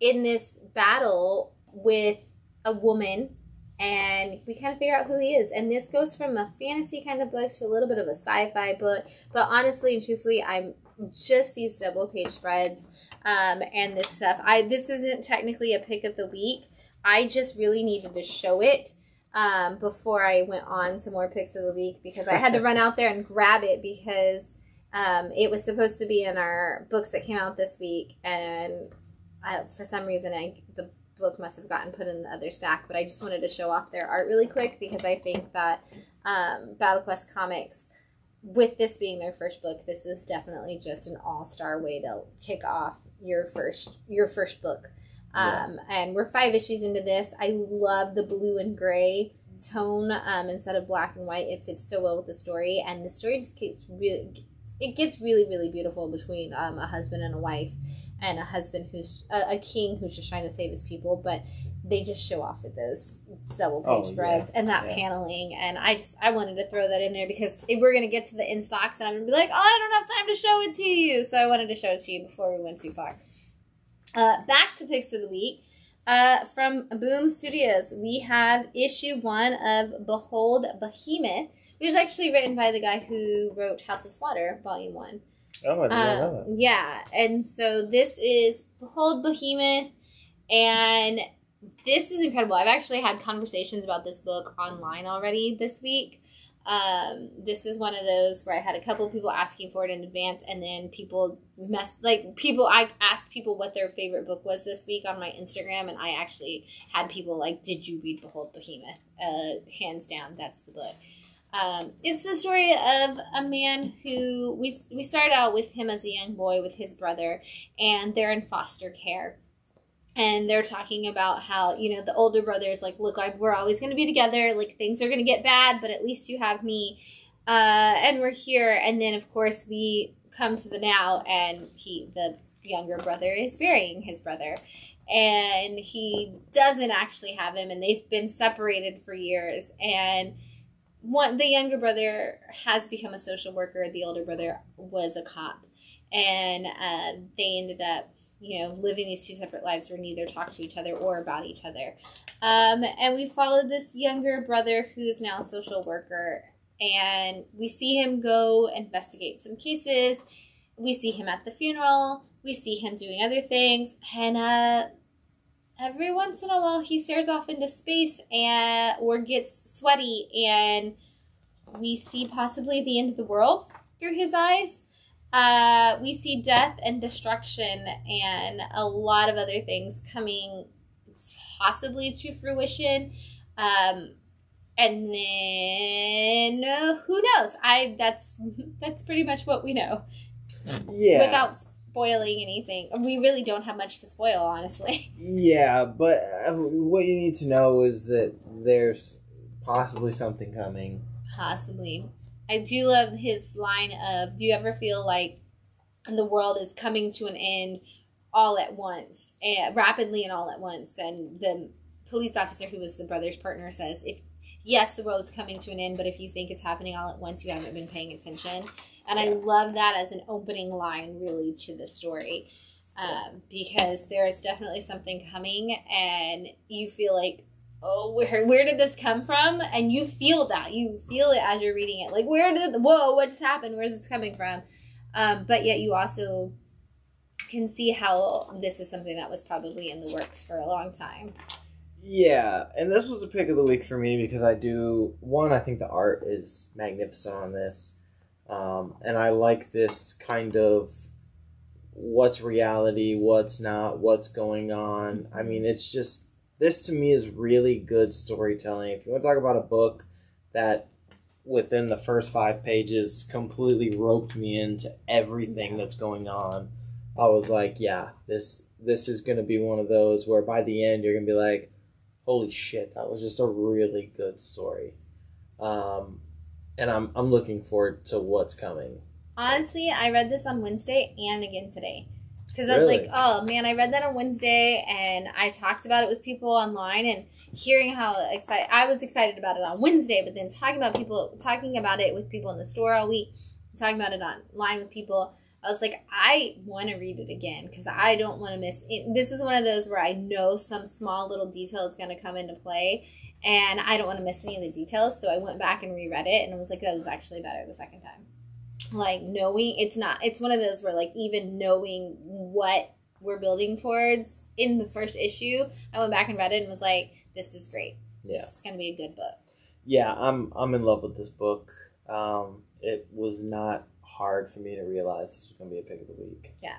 in this battle with a woman, and we kind of figure out who he is. And this goes from a fantasy kind of book to a little bit of a sci-fi book. But honestly and truthfully, I'm just these double page spreads um, and this stuff. I This isn't technically a pick of the week. I just really needed to show it. Um, before I went on to more picks of the week, because I had to run out there and grab it because um, it was supposed to be in our books that came out this week, and I, for some reason I, the book must have gotten put in the other stack, but I just wanted to show off their art really quick because I think that um, Battle Quest Comics, with this being their first book, this is definitely just an all-star way to kick off your first your first book. Yeah. Um, and we're five issues into this. I love the blue and gray tone um, instead of black and white. It fits so well with the story, and the story just gets really, it gets really, really beautiful between um, a husband and a wife, and a husband who's uh, a king who's just trying to save his people. But they just show off with those double page oh, spreads yeah. and that yeah. paneling. And I just I wanted to throw that in there because we're gonna get to the in stocks, and I'm gonna be like, oh, I don't have time to show it to you. So I wanted to show it to you before we went too far. Uh, back to picks of the week. Uh, from Boom Studios, we have issue one of Behold Behemoth, which is actually written by the guy who wrote House of Slaughter, volume one. Oh, I didn't um, know that. Yeah, and so this is Behold Behemoth, and this is incredible. I've actually had conversations about this book online already this week. Um, this is one of those where I had a couple of people asking for it in advance, and then people mess like people. I asked people what their favorite book was this week on my Instagram, and I actually had people like, "Did you read Behold Behemoth?" Uh, hands down, that's the book. Um, it's the story of a man who we we start out with him as a young boy with his brother, and they're in foster care. And they're talking about how, you know, the older brother is like, look, I, we're always going to be together. Like, things are going to get bad, but at least you have me. Uh, and we're here. And then, of course, we come to the now, and he, the younger brother, is burying his brother. and he doesn't actually have him, and they've been separated for years. And one, the younger brother has become a social worker. The older brother was a cop, and uh, they ended up, you know, living these two separate lives where neither talked to each other or about each other. Um, and we followed this younger brother who's now a social worker, and we see him go investigate some cases. We see him at the funeral. We see him doing other things. And uh, every once in a while, he stares off into space and or gets sweaty, and we see possibly the end of the world through his eyes. Uh, we see death and destruction and a lot of other things coming possibly to fruition. Um, and then uh, who knows? I that's that's pretty much what we know. Yeah. Without spoiling anything. We really don't have much to spoil, honestly. Yeah, but uh, what you need to know is that there's possibly something coming. Possibly. I do love his line of, do you ever feel like the world is coming to an end all at once, and rapidly and all at once? And the police officer who was the brother's partner says, "If yes, the world is coming to an end, but if you think it's happening all at once, you haven't been paying attention." And yeah. I love that as an opening line, really, to the story. Um, because there is definitely something coming, and you feel like, oh, where where did this come from? And you feel that. You feel it as you're reading it. Like, where did, whoa, what just happened? Where is this coming from? Um, but yet you also can see how this is something that was probably in the works for a long time. Yeah, and this was a pick of the week for me because I do, one, I think the art is magnificent on this. Um, and I like this kind of what's reality, what's not, what's going on. I mean, it's just, this to me is really good storytelling. If you want to talk about a book that within the first five pages completely roped me into everything that's going on, I was like, yeah, this this is going to be one of those where by the end you're going to be like, holy shit, that was just a really good story. Um, and I'm I'm looking forward to what's coming. Honestly, I read this on Wednesday and again today. Because I was really? like, oh, man, I read that on Wednesday, and I talked about it with people online, and hearing how excited – I was excited about it on Wednesday, but then talking about people – talking about it with people in the store all week, talking about it online with people, I was like, I want to read it again because I don't want to miss – this is one of those where I know some small little detail is going to come into play, and I don't want to miss any of the details, so I went back and reread it, and I was like, that was actually better the second time. Like, knowing, it's not, it's one of those where, like, even knowing what we're building towards in the first issue, I went back and read it and was like, this is great. Yeah. This is going to be a good book. Yeah, I'm I'm in love with this book. Um, it was not hard for me to realize this was going to be a pick of the week. Yeah.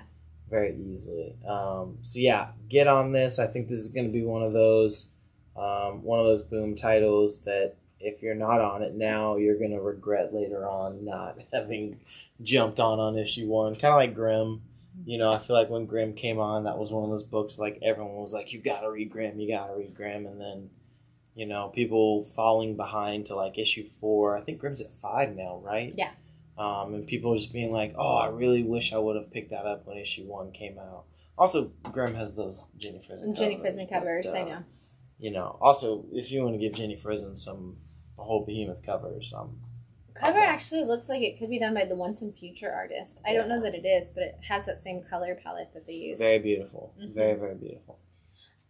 Very easily. Um, so, yeah, get on this. I think this is going to be one of those, um, one of those boom titles that, if you're not on it now, you're going to regret later on not having jumped on on issue one. Kind of like Grimm. You know, I feel like when Grimm came on, that was one of those books, like, everyone was like, you got to read Grimm, you got to read Grimm. And then, you know, people falling behind to, like, issue four. I think Grimm's at five now, right? Yeah. Um, and people just being like, oh, I really wish I would have picked that up when issue one came out. Also, Grimm has those Jenny Frizen covers. Jenny Frizen covers, but, uh, I know. You know, also, if you want to give Jenny Frizen some... a whole behemoth cover or something. Cover actually looks like it could be done by the Once in Future artist. I yeah. don't know that it is, but it has that same color palette that they use. Very beautiful. Mm-hmm. Very, very beautiful.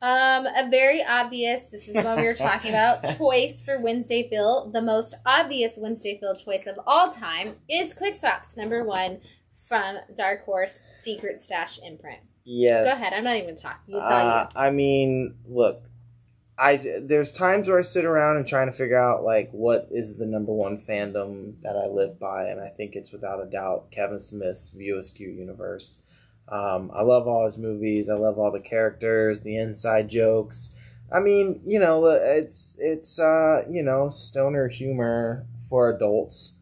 Um, a very obvious, this is what we were talking about, choice for Wednesday Phil. The most obvious Wednesday Phil choice of all time is Quick Swaps, number one, from Dark Horse Secret Stash imprint. Yes. Go ahead. I'm not even talking. You uh, you. I mean, look. I, there's times where I sit around and trying to figure out, like, what is the number one fandom that I live by, and I think it's without a doubt Kevin Smith's View Askew universe. Um, I love all his movies. I love all the characters, the inside jokes. I mean, you know, it's, it's uh, you know, stoner humor for adults.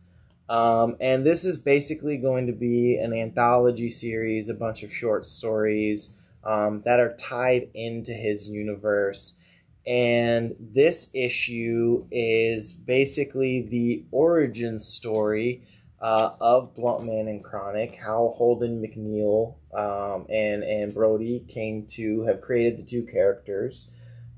Um, and this is basically going to be an anthology series, a bunch of short stories um, that are tied into his universe. And this issue is basically the origin story uh, of Bluntman and Chronic, how Holden McNeil um, and, and Brody came to have created the two characters.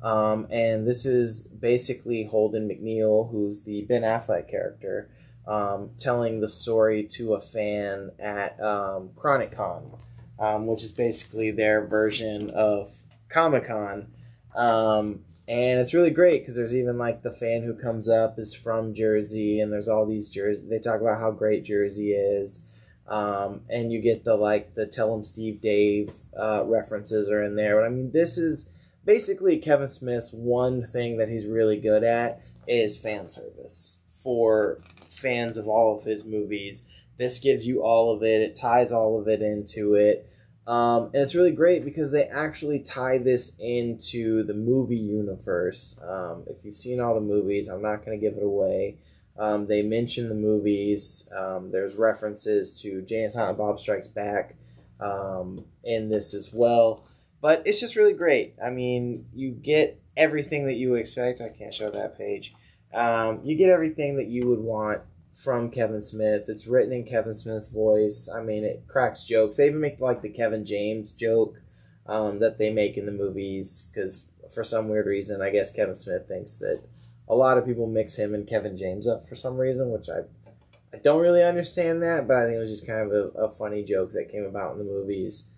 Um, and this is basically Holden McNeil, who's the Ben Affleck character, um, telling the story to a fan at um, ChronicCon, um, which is basically their version of Comic-Con. Um, and it's really great because there's even like the fan who comes up is from Jersey, and there's all these Jersey. They talk about how great Jersey is. Um, and you get the like the Tell 'em Steve Dave uh, references are in there. But I mean, this is basically Kevin Smith's one thing that he's really good at is fan service for fans of all of his movies. This gives you all of it. It ties all of it into it. Um, and it's really great because they actually tie this into the movie universe. Um, if you've seen all the movies, I'm not going to give it away. Um, they mention the movies. Um, there's references to Jay and Silent Bob Strikes Back um, in this as well. But it's just really great. I mean, you get everything that you expect. I can't show that page. Um, you get everything that you would want from Kevin Smith. It's written in Kevin Smith's voice. I mean, it cracks jokes. They even make like the Kevin James joke um, that they make in the movies because for some weird reason, I guess Kevin Smith thinks that a lot of people mix him and Kevin James up for some reason, which I, I don't really understand that, but I think it was just kind of a, a funny joke that came about in the movies.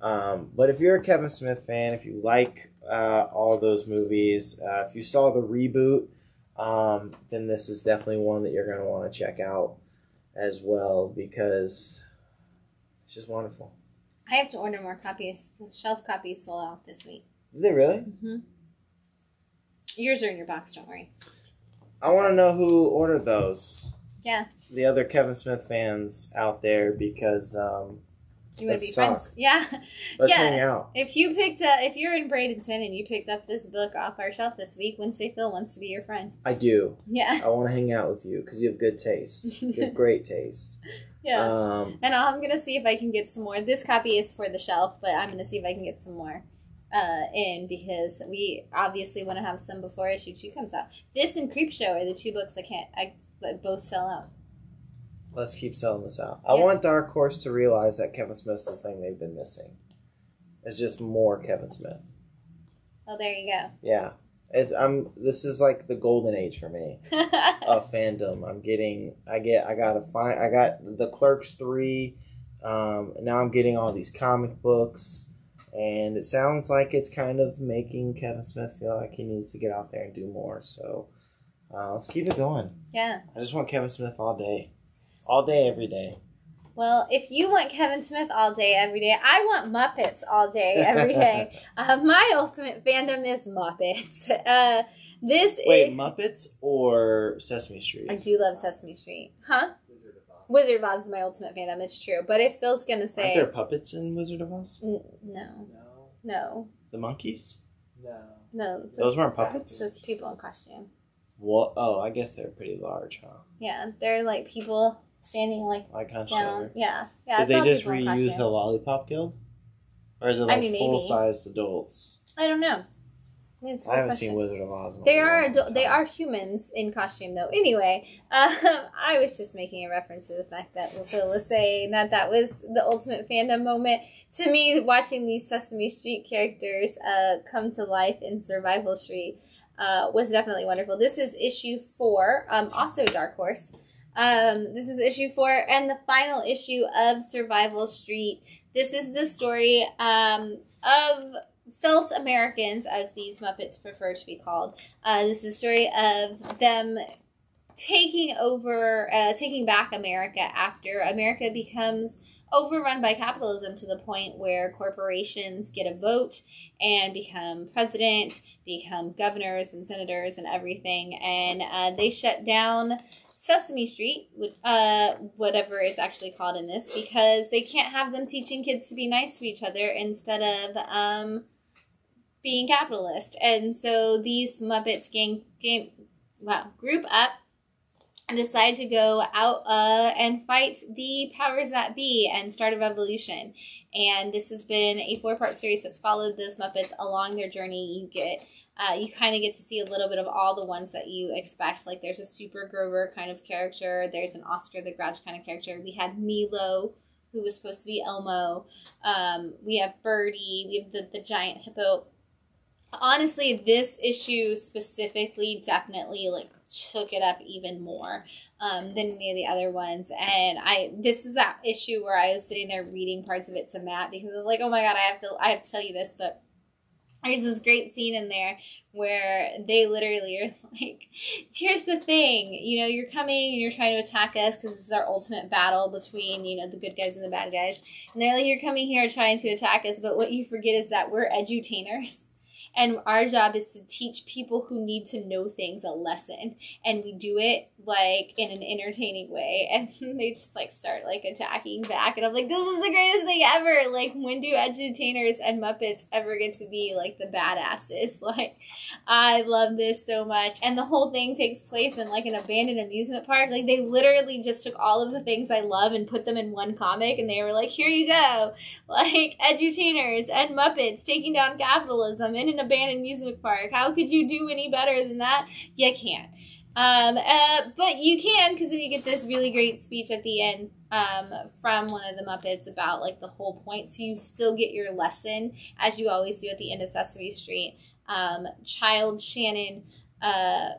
Um, but if you're a Kevin Smith fan, if you like uh, all those movies, uh, if you saw the reboot, um, then this is definitely one that you're going to want to check out as well because it's just wonderful. I have to order more copies. The shelf copies sold out this week. Did they really? Mm-hmm. Yours are in your box, don't worry. I want to know who ordered those. Yeah. The other Kevin Smith fans out there because... Um, You want to be talk. friends? Yeah. Let's yeah. hang out. If you picked, uh, if you're in Bradenton and you picked up this book off our shelf this week, Wednesday Phil wants to be your friend. I do. Yeah. I want to hang out with you because you have good taste. You have great taste. Yeah. Um, and I'm going to see if I can get some more. This copy is for the shelf, but I'm going to see if I can get some more uh, in because we obviously want to have some before issue two comes out. This and Creepshow are the two books I can't, I that both sell out. Let's keep selling this out. I yeah. want Dark Horse to realize that Kevin Smith's the thing they've been missing. It's just more Kevin Smith. Oh, there you go. Yeah. It's, I'm. This is like the golden age for me of fandom. I'm getting. I get. I gotta find. I got the Clerks three. Um, and now I'm getting all these comic books, and it sounds like it's kind of making Kevin Smith feel like he needs to get out there and do more. So uh, let's keep it going. Yeah. I just want Kevin Smith all day. All day, every day. Well, if you want Kevin Smith all day, every day, I want Muppets all day, every day. uh, my ultimate fandom is Muppets. Uh, this Wait, is... Muppets or Sesame Street? I do love Sesame Street. Huh? Wizard of Oz. Wizard of Oz is my ultimate fandom, it's true. But if Phil's going to say... Aren't there puppets in Wizard of Oz? N no. No. No. The monkeys? No. No. Those weren't puppets? Those people in costume. What? Oh, I guess they're pretty large, huh? Yeah, they're like people... Standing like like hunched over. Yeah, yeah. Did they just reuse the Lollipop Guild, or is it like I mean, full-sized adults? I don't know. I haven't question. seen Wizard of Oz. They are they are humans in costume though. Anyway, um, I was just making a reference to the fact that Phil was saying that that was the ultimate fandom moment to me. Watching these Sesame Street characters uh, come to life in Survival Street uh, was definitely wonderful. This is issue four. Um, also Dark Horse. Um, this is issue four and the final issue of Survival Street. This is the story um, of felt Americans, as these Muppets prefer to be called. Uh, this is the story of them taking over, uh, taking back America after America becomes overrun by capitalism to the point where corporations get a vote and become president, become governors and senators and everything. And uh, they shut down Sesame Street, uh, whatever it's actually called in this, because they can't have them teaching kids to be nice to each other instead of um, being capitalist. And so these Muppets gang, gang, wow, group up and decide to go out uh, and fight the powers that be and start a revolution. And this has been a four-part series that's followed those Muppets along their journey. You get, uh, you kind of get to see a little bit of all the ones that you expect. Like, there's a Super Grover kind of character. There's an Oscar the Grouch kind of character. We had Milo, who was supposed to be Elmo. Um, we have Birdie. We have the, the giant hippo. Honestly, this issue specifically definitely, like, took it up even more um, than any of the other ones. And I, this is that issue where I was sitting there reading parts of it to Matt because I was like, oh my God, I have to, I have to tell you this. But there's this great scene in there where they literally are like, here's the thing, you know, you're coming and you're trying to attack us because this is our ultimate battle between, you know, the good guys and the bad guys. And they're like, you're coming here trying to attack us, but what you forget is that we're edutainers. And our job is to teach people who need to know things a lesson. And we do it, like, in an entertaining way. And they just, like, start, like, attacking back. And I'm like, this is the greatest thing ever. Like, when do edutainers and Muppets ever get to be, like, the badasses? Like, I love this so much. And the whole thing takes place in, like, an abandoned amusement park. Like, they literally just took all of the things I love and put them in one comic. And they were like, here you go. Like, edutainers and Muppets taking down capitalism in an abandoned music park. How could you do any better than that? You can't. Um, uh, but you can, because then you get this really great speech at the end um, from one of the Muppets about, like, the whole point. So you still get your lesson, as you always do at the end of Sesame Street. Um, child Shannon uh,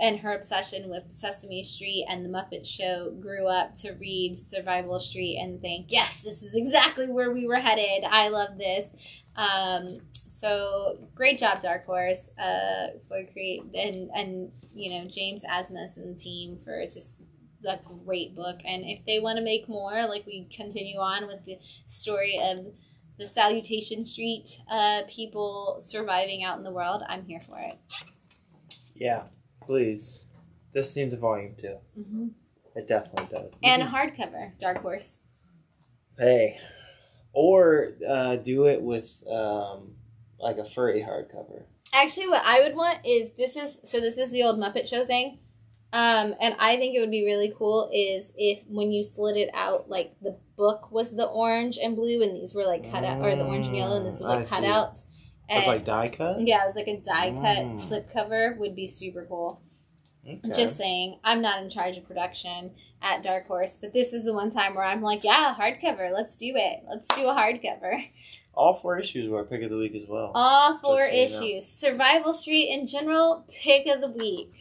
and her obsession with Sesame Street and the Muppet Show grew up to read Survival Street and think, yes, this is exactly where we were headed. I love this. Um, so great job, Dark Horse, uh, for create and, and, you know, James Asmus and the team for just a great book. And if they want to make more, like, we continue on with the story of the Salutation Street, uh, people surviving out in the world, I'm here for it. Yeah, please. This needs a volume two. Mm-hmm. It definitely does. And mm-hmm. a hardcover, Dark Horse. Hey. Or uh, do it with, um, like, a furry hardcover. Actually, what I would want is, this is, so this is the old Muppet Show thing, um, and I think it would be really cool is if, when you slid it out, like, the book was the orange and blue, and these were, like, cutouts, mm, or the orange and yellow, and this is, like, cutouts. It was, like, die cut? Yeah, it was, like, a die cut mm. slip cover would be super cool. Okay. Just saying, I'm not in charge of production at Dark Horse, but this is the one time where I'm like, yeah, hardcover, let's do it. Let's do a hardcover. All four issues were pick of the week as well. All four so issues. You know. Survival Street in general, pick of the week.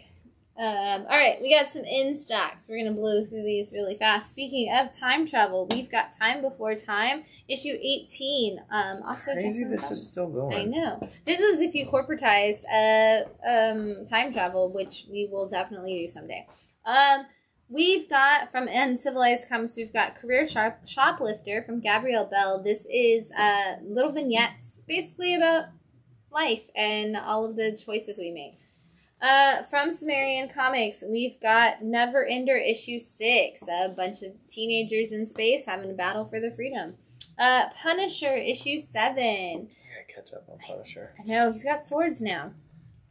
Um, all right, we got some in-stocks. We're going to blow through these really fast. Speaking of time travel, we've got Time Before Time, issue eighteen. Um, also Crazy this problem. is still going. I know. This is if you corporatized uh, um, time travel, which we will definitely do someday. Um, we've got, from Uncivilized Comics, we've got Career Shop- Shoplifter from Gabrielle Bell. This is uh, little vignettes, basically about life and all of the choices we make. Uh, from Sumerian Comics, we've got Never Ender issue six, a bunch of teenagers in space having a battle for their freedom. Uh, Punisher issue seven. I gotta catch up on Punisher. I know, he's got swords now.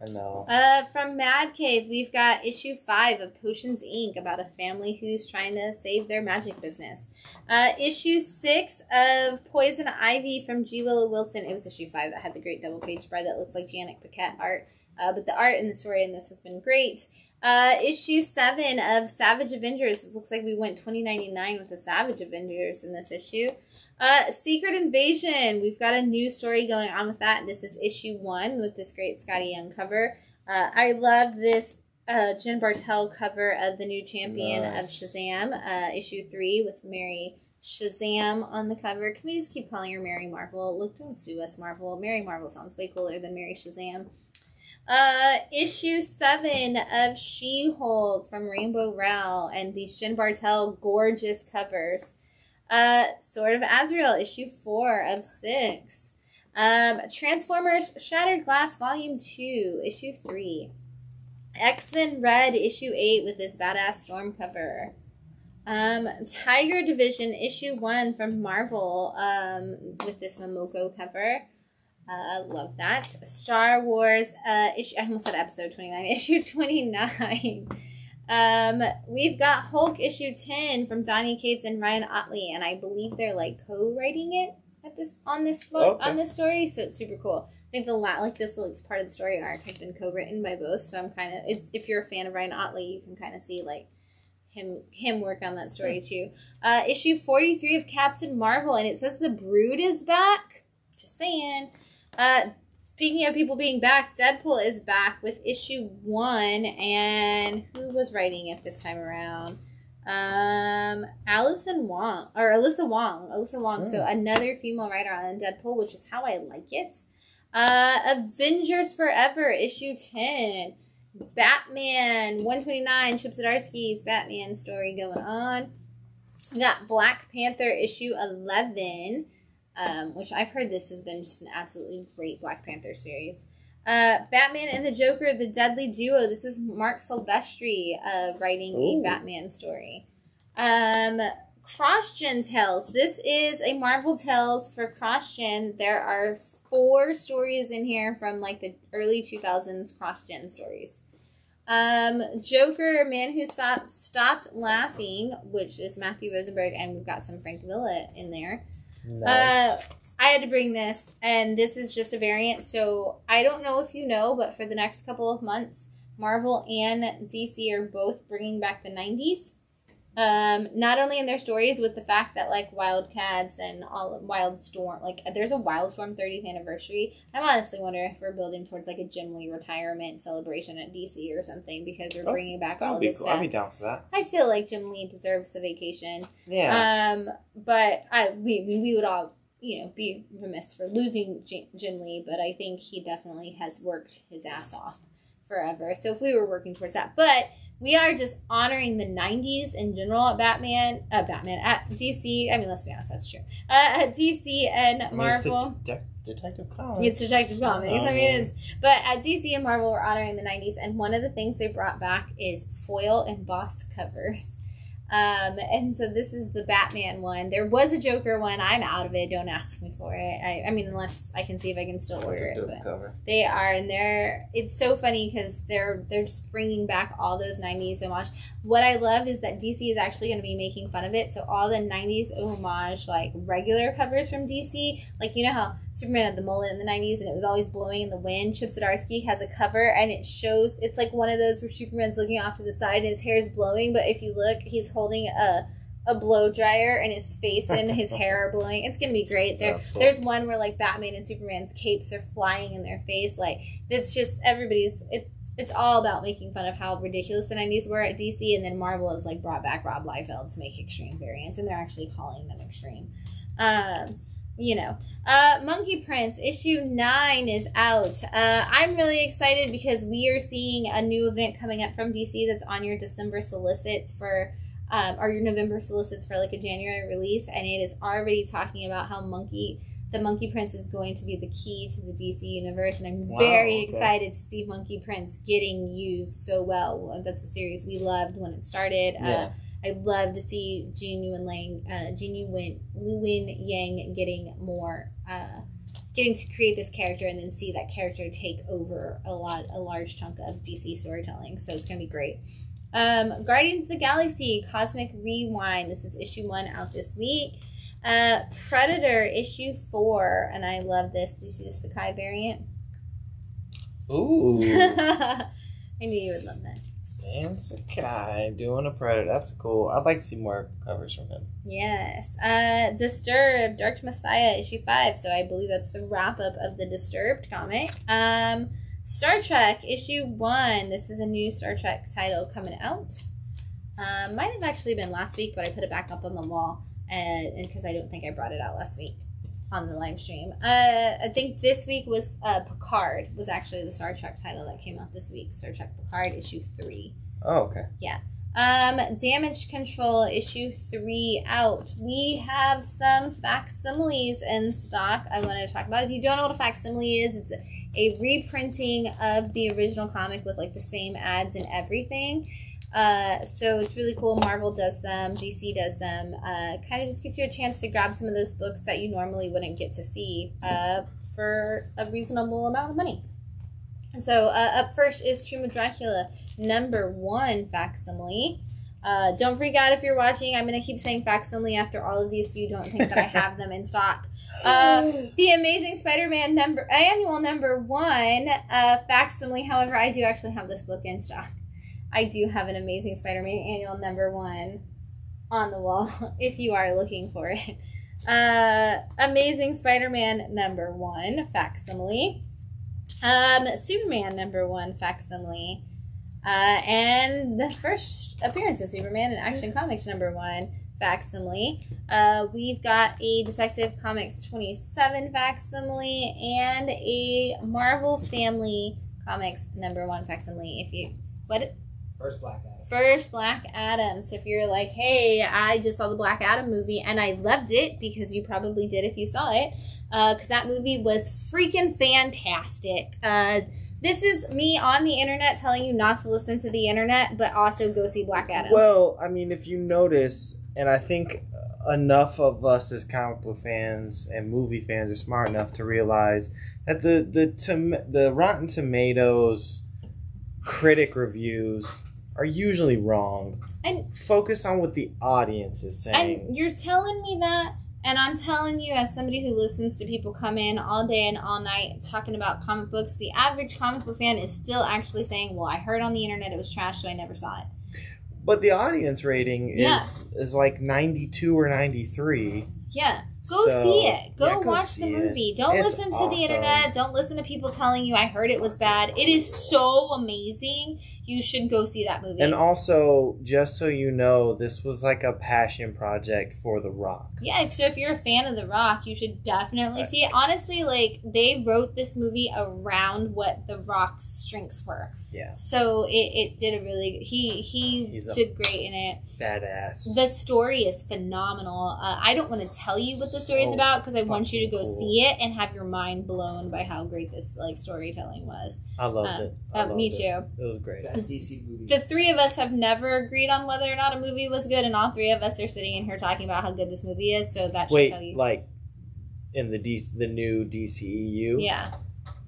I know. Uh, from Mad Cave, we've got issue five of Potions Incorporated about a family who's trying to save their magic business. Uh, issue six of Poison Ivy from G. Willow Wilson. It was issue five that had the great double page spread that looks like Janet Paquette art. Uh, but the art and the story in this has been great. Uh, issue seven of Savage Avengers. It looks like we went twenty ninety-nine with the Savage Avengers in this issue. Uh, Secret Invasion. We've got a new story going on with that. This is issue one with this great Scotty Young cover. Uh, I love this uh, Jen Bartel cover of The New Champion nice. of Shazam. Uh, issue three with Mary Shazam on the cover. Can we just keep calling her Mary Marvel? Look, don't sue us, Marvel. Mary Marvel sounds way cooler than Mary Shazam. Uh, issue seven of She-Hulk from Rainbow Rowell and these Jen Bartel gorgeous covers. Uh, Sword of Azrael, issue four of six. Um, Transformers Shattered Glass, volume two, issue three. X-Men Red, issue eight with this badass storm cover. Um, Tiger Division, issue one from Marvel, um, with this Momoko cover. I uh, love that. Star Wars, uh, issue, I almost said episode twenty-nine, issue twenty-nine Um, we've got Hulk issue ten from Donny Cates and Ryan Otley, and I believe they're like co-writing it at this on this book, okay. on this story. So it's super cool. I think the lot like this like, part of the story arc has been co-written by both. So I'm kind of if you're a fan of Ryan Otley, you can kind of see like him him work on that story too. Uh, issue forty-three of Captain Marvel, and it says the Brood is back. Just saying. Uh, Speaking of people being back, Deadpool is back with issue one, and who was writing it this time around? Um, Allison Wong, or Alyssa Wong. Alyssa Wong, oh. So another female writer on Deadpool, which is how I like it. Uh, Avengers Forever, issue ten. Batman, one twenty-nine, Chip Zdarsky's Batman story going on. We got Black Panther, issue eleven. Um, which I've heard this has been just an absolutely great Black Panther series. Uh, Batman and the Joker, the Deadly Duo. This is Mark Silvestri uh, writing Ooh. a Batman story. Um, Cross-Gen Tales. This is a Marvel Tales for Cross-Gen. There are four stories in here from like the early two thousands Cross-Gen stories. Um, Joker, Man Who Stop- Stopped Laughing, which is Matthew Rosenberg, and we've got some Frank Villa in there. Nice. Uh, I had to bring this, and this is just a variant, so I don't know if you know, but for the next couple of months, Marvel and D C are both bringing back the nineties, um, not only in their stories, with the fact that, like, Wildcats and all Wildstorm, like, there's a Wildstorm thirtieth anniversary. I'm honestly wondering if we're building towards, like, a Jim Lee retirement celebration at D C or something, because we're oh, bringing back all this cool. stuff. I'll be down for that. I feel like Jim Lee deserves a vacation. Yeah. Um, but I we we would all, you know, be remiss for losing Jim, Jim Lee, but I think he definitely has worked his ass off forever. So if we were working towards that, but... we are just honoring the nineties in general at Batman, uh, Batman, at D C. I mean, let's be honest, that's true. Uh, at D C and Marvel. I mean, it's de- Detective Comics. It's Detective Comics. Um, I mean, it's. But at D C and Marvel, we're honoring the nineties. And one of the things they brought back is foil and embossed covers. Um, and so this is the Batman one. There was a Joker one. I'm out of it. Don't ask me for it. I, I mean, unless I can see if I can still order it. But cover. They are, and they're. It's so funny because they're they're just bringing back all those nineties homage. What I love is that D C is actually going to be making fun of it. So all the nineties homage, like regular covers from D C, like you know how Superman had the mullet in the nineties and it was always blowing in the wind. Chip Zdarsky has a cover and it shows. It's like one of those where Superman's looking off to the side and his hair is blowing, but if you look, he's holding a a blow dryer and his face and his hair are blowing. It's gonna be great. There, cool. There's one where like Batman and Superman's capes are flying in their face. Like it's just everybody's. It's it's all about making fun of how ridiculous the nineties were at D C, and then Marvel has like brought back Rob Liefeld to make extreme variants, and they're actually calling them extreme. Um, you know, uh, Monkey Prince issue nine is out. Uh, I'm really excited because we are seeing a new event coming up from D C that's on your December solicits for. Um, or your November solicits for like a January release, and it is already talking about how Monkey, the Monkey Prince is going to be the key to the D C universe, and I'm wow, very okay. excited to see Monkey Prince getting used so well. That's a series we loved when it started. Yeah. Uh, I love to see Genuine Lang, uh, Genuine Lewin Yang getting more, uh, getting to create this character and then see that character take over a lot, a large chunk of D C storytelling. So it's gonna be great. Um, Guardians of the Galaxy, Cosmic Rewind. This is issue one out this week. Uh, Predator, issue four. And I love this. Did you see the Sakai variant? Ooh. I knew you would love that. Dan Sakai doing a Predator. That's cool. I'd like to see more covers from him. Yes. Uh, Disturbed, Dark Messiah, issue five. So I believe that's the wrap-up of the Disturbed comic. Um... Star Trek, issue one. This is a new Star Trek title coming out. Um, might have actually been last week, but I put it back up on the wall and because I don't think I brought it out last week on the live stream. Uh, I think this week was uh, Picard was actually the Star Trek title that came out this week. Star Trek Picard, issue three. Oh, okay. Yeah. Um, Damage Control, issue three out. We have some facsimiles in stock I want to talk about. If you don't know what a facsimile is, it's a, a reprinting of the original comic with like the same ads and everything. Uh, so it's really cool. Marvel does them. D C does them. Uh, kind of just gives you a chance to grab some of those books that you normally wouldn't get to see uh, for a reasonable amount of money. So uh, up first is Tomb of Dracula number one facsimile. Uh, don't freak out if you're watching. I'm going to keep saying facsimile after all of these so you don't think that I have them in stock. Uh, the Amazing Spider-Man number annual number one uh, facsimile. However, I do actually have this book in stock. I do have an Amazing Spider-Man annual number one on the wall if you are looking for it. Uh, Amazing Spider-Man number one facsimile. Um, Superman number one facsimile. Uh, and the first appearance of Superman in Action Comics number one facsimile. Uh, we've got a Detective Comics twenty-seven facsimile and a Marvel Family Comics number one facsimile. If you what? First Black Adam. First Black Adam. So if you're like, hey, I just saw the Black Adam movie and I loved it, because you probably did if you saw it, because uh, that movie was freaking fantastic. Uh, This is me on the internet telling you not to listen to the internet, but also go see Black Adam. Well, I mean, if you notice, and I think enough of us as comic book fans and movie fans are smart enough to realize that the the tom- the Rotten Tomatoes critic reviews are usually wrong. And focus on what the audience is saying. And you're telling me that. And I'm telling you, as somebody who listens to people come in all day and all night talking about comic books, the average comic book fan is still actually saying, well, I heard on the internet it was trash, so I never saw it. But the audience rating is yeah. is like ninety-two or ninety-three. Yeah. Go so, see it. Go, yeah, go watch the movie. It. Don't it's listen to awesome. the internet. Don't listen to people telling you, I heard it was bad. It is so amazing. You should go see that movie. And also, just so you know, this was like a passion project for The Rock. Yeah, so if you're a fan of The Rock, you should definitely see it. Honestly, like, they wrote this movie around what The Rock's strengths were. Yeah. So it, it did a really... He he He's did great in it. Badass. The story is phenomenal. Uh, I don't want to tell you what the story so is about, because I want you to go cool. see it and have your mind blown by how great this, like, storytelling was. I loved um, it. I loved me it. too. It was great. D C movie. The three of us have never agreed on whether or not a movie was good, and all three of us are sitting in here talking about how good this movie is, so that should Wait, tell you. like, in the D- the new D C E U? Yeah.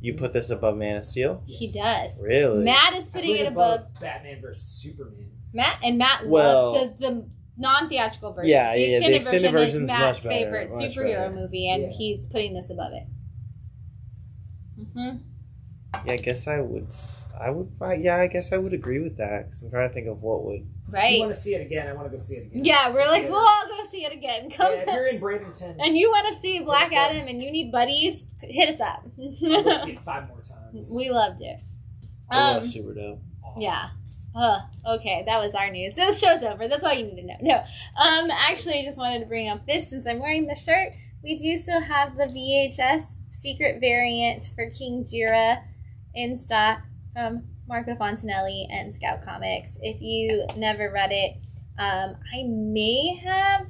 You put this above Man of Steel? Yes. He does. Really? Matt is putting it above... Batman versus Superman. Matt And Matt well, loves the... the non-theatrical version. Yeah, the extended, yeah, the extended version is Matt's much favorite better, much superhero better. movie, and yeah. he's putting this above it. Mm-hmm. Yeah, I guess I would. I would. Yeah, I guess I would agree with that, because I'm trying to think of what would. Right. If you want to see it again? I want to go see it again. Yeah, we're like, yeah. we'll all go see it again. Come. Yeah, if you're in Bradenton and you want to see Black Adam and you need buddies, hit us up. We'll see it five more times. We loved it. Um, it was super dope. Awesome. Yeah. Oh, okay, that was our news. So the show's over. That's all you need to know. No, um, actually, I just wanted to bring up this, since I'm wearing the shirt. We do still have the V H S secret variant for King Jira in stock from Marco Fontanelli and Scout Comics. If you never read it, um, I may have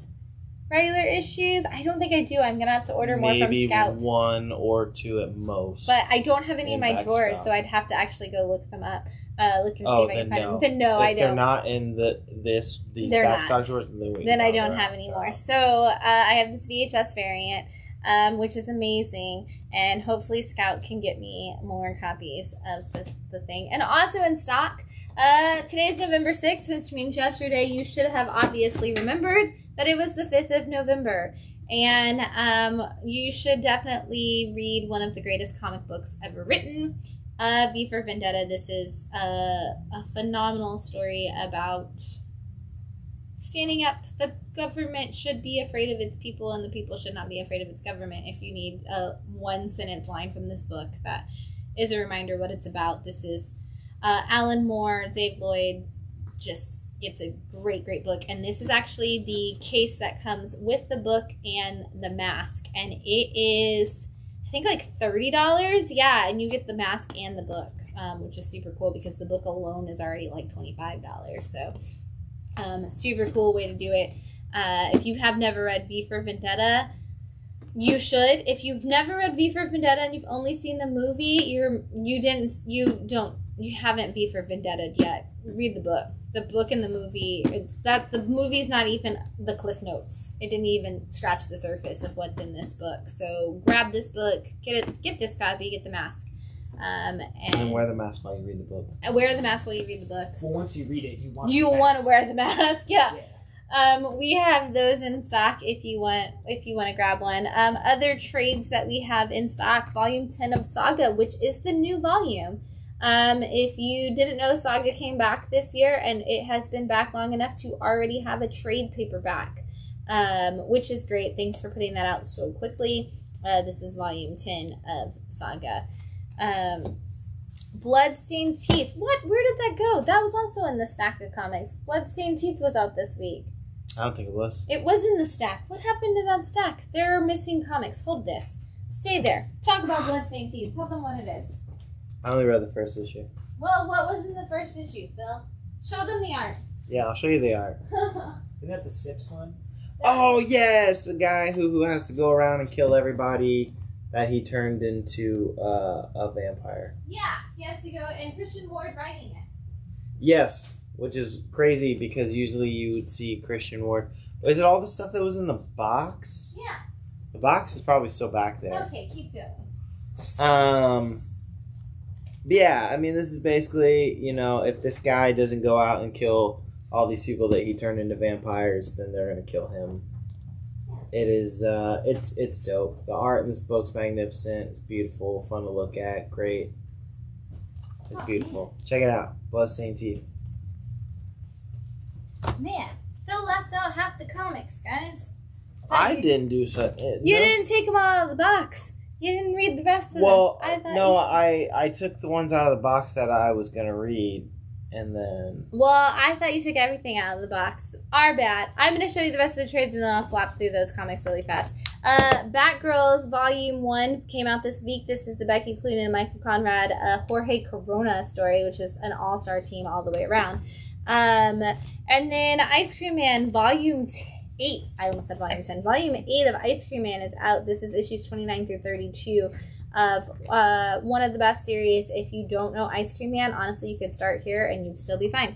regular issues. I don't think I do. I'm gonna have to order more Maybe from Scout. Maybe one or two at most. But I don't have any in my drawers, stock. so I'd have to actually go look them up. Uh, look and oh, see if I can find no. them. Then no, if I don't. If they're not in the this these backside drawers, then we Then I don't have any more. So uh, I have this V H S variant, um, which is amazing, and hopefully Scout can get me more copies of this, the thing. And also in stock. Uh, today's November sixth, which means yesterday you should have obviously remembered that it was the fifth of November. And um, you should definitely read one of the greatest comic books ever written. Uh, V for Vendetta. This is a, a phenomenal story about standing up. The government should be afraid of its people, and the people should not be afraid of its government. If you need a one sentence line from this book that is a reminder what it's about, this is uh, Alan Moore, Dave Lloyd. Just, it's a great, great book. And this is actually the case that comes with the book and the mask. And it is... I think like thirty dollars, yeah, and you get the mask and the book, um, which is super cool, because the book alone is already like twenty-five dollars, so um, super cool way to do it. Uh, if you have never read V for Vendetta, you should. If you've never read V for Vendetta and you've only seen the movie, you're you didn't you don't you haven't V for Vendetta yet. Read the book. The book and the movie, it's that the movie's not even the cliff notes. It didn't even scratch the surface of what's in this book. So grab this book, get it, get this copy, get the mask. Um, and, and wear the mask while you read the book. And wear the mask while you read the book. Well, once you read it, you want you want to wear the mask. Yeah. yeah. Um, we have those in stock if you want if you want to grab one. Um, other trades that we have in stock: Volume ten of Saga, which is the new volume. Um, if you didn't know, Saga came back this year, and it has been back long enough to already have a trade paperback, um, which is great. Thanks for putting that out so quickly. Uh, this is Volume ten of Saga. Um, Bloodstained Teeth. What? Where did that go? That was also in the stack of comics. Bloodstained Teeth was out this week. I don't think it was. It was in the stack. What happened to that stack? There are missing comics. Hold this. Stay there. Talk about Bloodstained Teeth. Tell them what it is. I only read the first issue. Well, what was in the first issue, Phil? Show them the art. Yeah, I'll show you the art. Isn't that the Sips one? That oh, yes! The guy who, who has to go around and kill everybody that he turned into uh, a vampire. Yeah, he has to go, and Christian Ward writing it. Yes, which is crazy because usually you would see Christian Ward. Is it all the stuff that was in the box? Yeah. The box is probably still back there. Okay, keep going. Um... But yeah, I mean, this is basically, you know, if this guy doesn't go out and kill all these people that he turned into vampires, then they're going to kill him. It is, uh, it's it's dope. The art in this book's magnificent. It's beautiful, fun to look at, great. It's beautiful. Check it out. Bloodstained Teeth. Man, Phil left out half the comics, guys. I, I didn't do so. It, you no, didn't take them all out of the box. You didn't read the rest of well, them. Well, no, you... I, I took the ones out of the box that I was going to read, and then... Well, I thought you took everything out of the box. Our bad. I'm going to show you the rest of the trades, and then I'll flop through those comics really fast. Uh, Batgirls Volume one came out this week. This is the Becky Cloonan and Michael Conrad uh, Jorge Corona story, which is an all-star team all the way around. Um, and then Ice Cream Man Volume two. eight, I almost said Volume ten. Volume eight of Ice Cream Man is out. This is issues twenty-nine through thirty-two of uh, one of the best series. If you don't know Ice Cream Man, honestly, you could start here and you'd still be fine.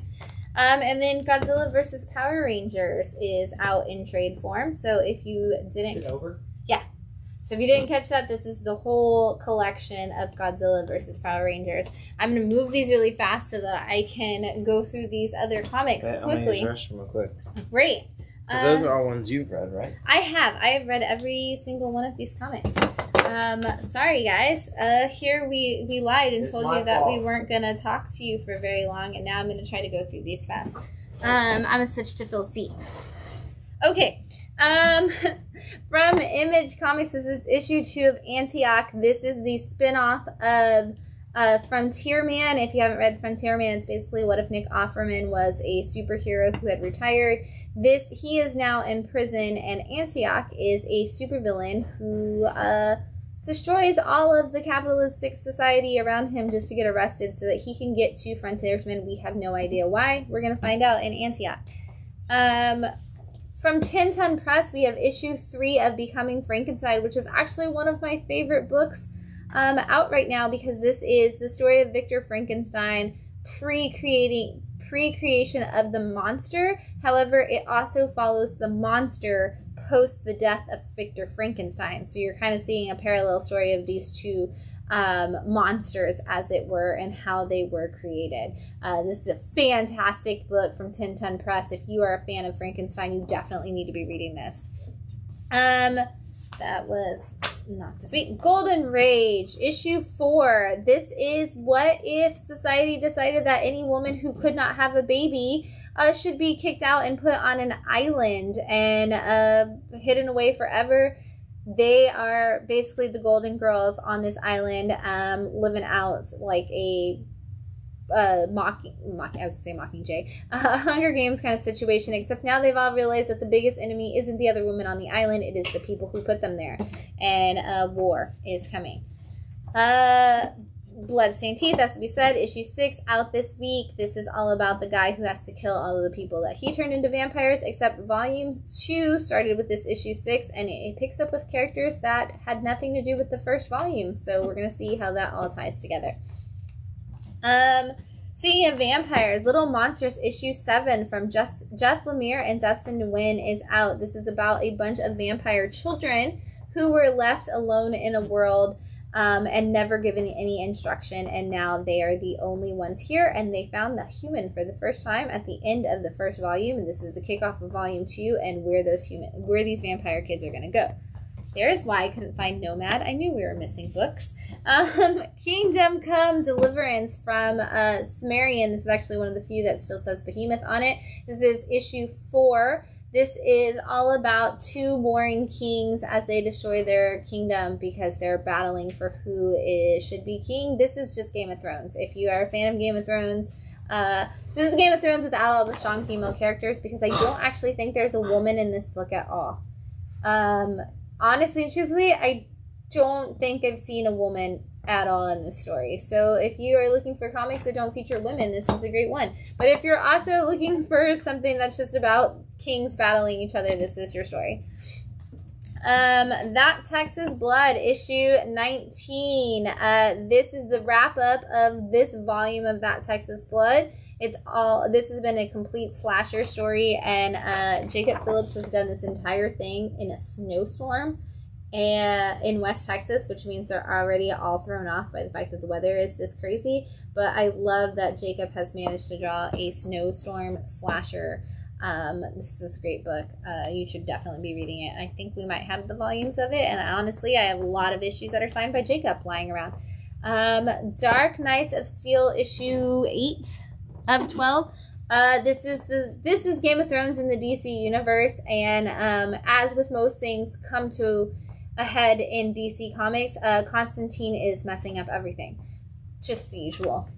Um, and then Godzilla versus Power Rangers is out in trade form. So if you didn't... Is it over? Yeah. So if you didn't catch that, this is the whole collection of Godzilla versus Power Rangers. I'm going to move these really fast so that I can go through these other comics yeah, quickly. I'm going to rush them real quick. Great. Uh, those are all ones you've read, right? I have. I have read every single one of these comics. Um, sorry, guys. Uh, here we, we lied and it's told you that fault. We weren't going to talk to you for very long, and now I'm going to try to go through these fast. Um, I'm going to switch to Phil's seat. Okay. Um, from Image Comics, this is issue two of Antioch. This is the spinoff of uh, Frontier Man. If you haven't read Frontier Man, it's basically what if Nick Offerman was a superhero who had retired. This he is now in prison, and Antioch is a supervillain who uh, destroys all of the capitalistic society around him just to get arrested so that he can get to Frontiersmen. We have no idea why. We're going to find out in Antioch. Um, from Tin Ton Press, we have issue three of Becoming Frankenstein, which is actually one of my favorite books um, out right now because this is the story of Victor Frankenstein pre-creating... pre-creation of the monster. However, it also follows the monster post the death of Victor Frankenstein. So you're kind of seeing a parallel story of these two um, monsters, as it were, and how they were created. Uh, this is a fantastic book from Tin Ton Press. If you are a fan of Frankenstein, you definitely need to be reading this. Um, that was... Not this week. Golden Rage, issue four. This is what if society decided that any woman who could not have a baby uh, should be kicked out and put on an island and uh, hidden away forever. They are basically the Golden Girls on this island, um, living out like a uh, mocking, mocking, I was going to say Mockingjay, uh, Hunger Games kind of situation, except now they've all realized that the biggest enemy isn't the other women on the island, it is the people who put them there. And uh, war is coming. Uh, Bloodstained Teeth, that's what we said. Issue six out this week. This is all about the guy who has to kill all of the people that he turned into vampires, except volume two started with this issue six, and it, it picks up with characters that had nothing to do with the first volume. So we're going to see how that all ties together. Um, speaking of vampires, Little Monsters issue seven from Just, Jeff Lemire and Dustin Nguyen is out. This is about a bunch of vampire children who were left alone in a world um, and never given any instruction, and now they are the only ones here, and they found the human for the first time at the end of the first volume, and this is the kickoff of volume two, and where those human, where these vampire kids are going to go. There is why I couldn't find Nomad. I knew we were missing books. Um, Kingdom Come Deliverance from uh, Sumerian. This is actually one of the few that still says Behemoth on it. This is issue four. This is all about two warring kings as they destroy their kingdom because they're battling for who is, should be king. This is just Game of Thrones. If you are a fan of Game of Thrones, Uh, this is Game of Thrones without all the strong female characters, because I don't actually think there's a woman in this book at all. Um, honestly and truthfully, I don't think I've seen a woman at all in this story. So if you are looking for comics that don't feature women, this is a great one. But if you're also looking for something that's just about kings battling each other, this is your story. Um, That Texas Blood, issue nineteen. Uh, this is the wrap up of this volume of That Texas Blood. It's all, this has been a complete slasher story, and uh, Jacob Phillips has done this entire thing in a snowstorm and in West Texas, which means they're already all thrown off by the fact that the weather is this crazy. But I love that Jacob has managed to draw a snowstorm slasher. Um, this is a great book. Uh, you should definitely be reading it. I think we might have the volumes of it, and honestly, I have a lot of issues that are signed by Jacob lying around. Um, Dark Knights of Steel, issue eight of twelve. Uh, this is the, this is Game of Thrones in the D C universe, and um, as with most things, come to a head in D C Comics. Uh, Constantine is messing up everything, just the usual.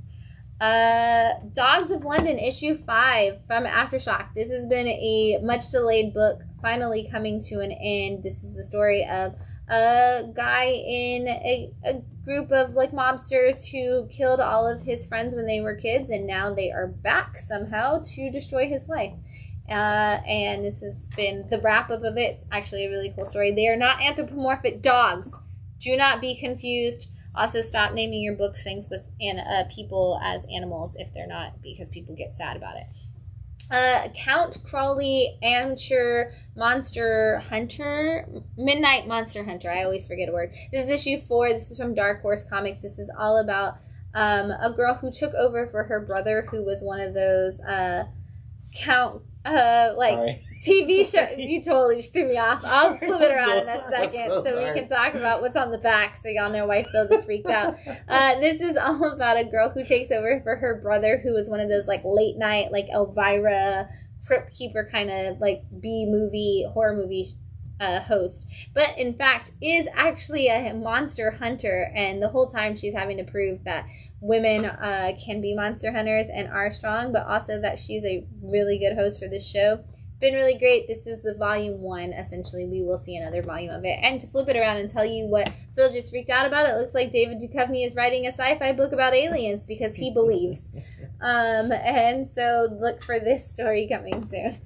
Uh, Dogs of London, issue five from Aftershock. This has been a much delayed book finally coming to an end. This is the story of a guy in a, a group of like mobsters who killed all of his friends when they were kids, and now they are back somehow to destroy his life. Uh, and this has been the wrap up of it. It's actually a really cool story. They are not anthropomorphic dogs. Do not be confused. Also, stop naming your books things with an, uh, people as animals if they're not, because people get sad about it. Uh, Count Crowley, Amateur Monster Hunter, Midnight Monster Hunter. I always forget a word. This is issue four. This is from Dark Horse Comics. This is all about um, a girl who took over for her brother, who was one of those uh, Count, uh, like... Sorry. T V show. You totally just threw me off. Sorry, I'll flip it around so in a sorry, second so, so we can talk about what's on the back, so y'all know why Phil just freaked out. Uh, this is all about a girl who takes over for her brother, who was one of those like late night, like Elvira, Crypt Keeper kind of like B movie, horror movie uh, host. But in fact is actually a monster hunter, and the whole time she's having to prove that women uh, can be monster hunters and are strong, but also that she's a really good host for this show. Been really great. This is the volume one. Essentially, we will see another volume of it. And to flip it around and tell you what Phil just freaked out about, it looks like David Duchovny is writing a sci-fi book about aliens because he believes. Um, and so look for this story coming soon.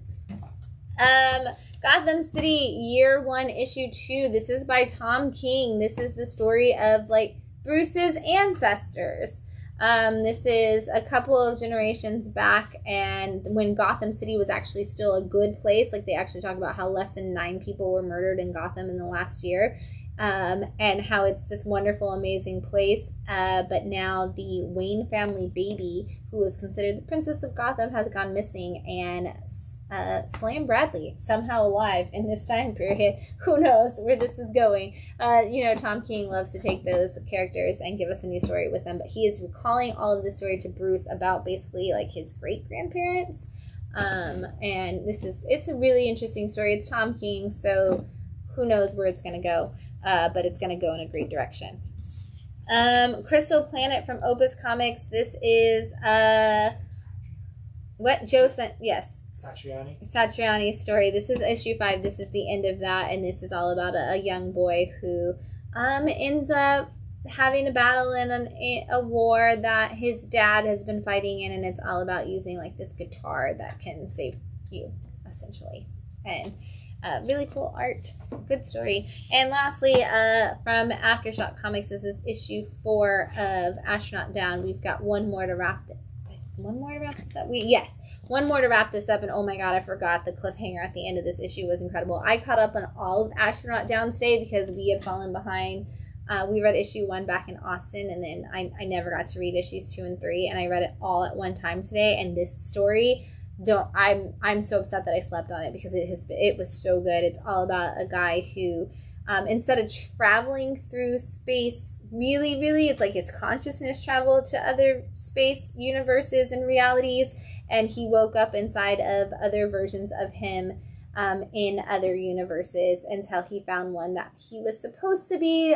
Um, Gotham City, year one, issue two. This is by Tom King. This is the story of like Bruce's ancestors. Um, this is a couple of generations back, and when Gotham City was actually still a good place, like they actually talk about how less than nine people were murdered in Gotham in the last year, um, and how it's this wonderful, amazing place. Uh, but now the Wayne family baby, who was considered the princess of Gotham, has gone missing, and uh, Slam Bradley somehow alive in this time period. Who knows where this is going? Uh, you know, Tom King loves to take those characters and give us a new story with them, but he is recalling all of the story to Bruce about basically like his great-grandparents. Um, and this is, it's a really interesting story. It's Tom King, so who knows where it's going to go, uh, but it's going to go in a great direction. Um, Crystal Planet from Opus Comics. This is, uh, what? Joe sent, yes. Satriani. Satriani's story. This is issue five. This is the end of that, and this is all about a, a young boy who um, ends up having a battle in an, a war that his dad has been fighting in, and it's all about using like this guitar that can save you, essentially. And uh, really cool art. Good story. And lastly, uh, from Aftershock Comics, this is issue four of Astronaut Down. We've got one more to wrap this. One more to wrap this up. We yes. One more to wrap this up, and oh my god, I forgot the cliffhanger at the end of this issue was incredible. I caught up on all of Astronaut Down today because we had fallen behind Uh, we read issue one back in Austin, and then I, I never got to read issues two and three, and I read it all at one time today. And this story, don't I'm I'm so upset that I slept on it because it has it was so good. It's all about a guy who, um, instead of traveling through space, really, really, it's like his consciousness traveled to other space universes and realities, and he woke up inside of other versions of him. Um, in other universes until he found one that he was supposed to be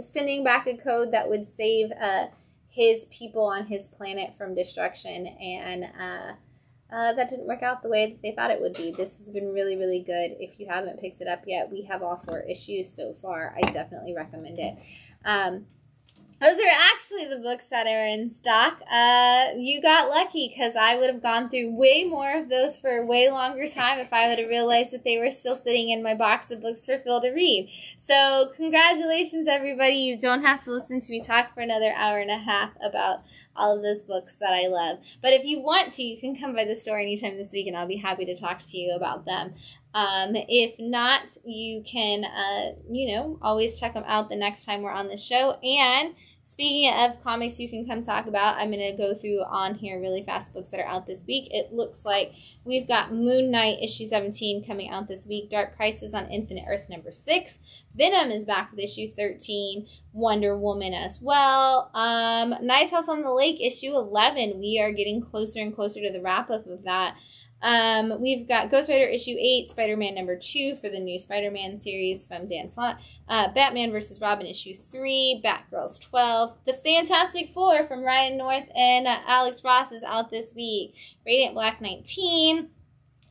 sending back a code that would save uh, his people on his planet from destruction, and uh, uh, that didn't work out the way that they thought it would be. This has been really, really good. If you haven't picked it up yet, we have all four issues so far. I definitely recommend it. Um, Those are actually the books that are in stock. Uh, you got lucky because I would have gone through way more of those for a way longer time if I would have realized that they were still sitting in my box of books for Phil to read. So congratulations, everybody. You don't have to listen to me talk for another hour and a half about all of those books that I love. But if you want to, you can come by the store anytime this week, and I'll be happy to talk to you about them. Um, if not, you can, uh, you know, always check them out the next time we're on the show. And speaking of comics you can come talk about, I'm going to go through on here really fast books that are out this week. It looks like we've got Moon Knight issue seventeen coming out this week, Dark Crisis on Infinite Earth number six, Venom is back with issue thirteen, Wonder Woman as well. Um, Nice House on the Lake issue eleven. We are getting closer and closer to the wrap up of that. Um, we've got Ghost Rider issue eight, Spider-Man number two for the new Spider-Man series from Dan Slott, uh, Batman versus Robin issue three, Batgirls twelve, The Fantastic Four from Ryan North and uh, Alex Ross is out this week, Radiant Black nineteen,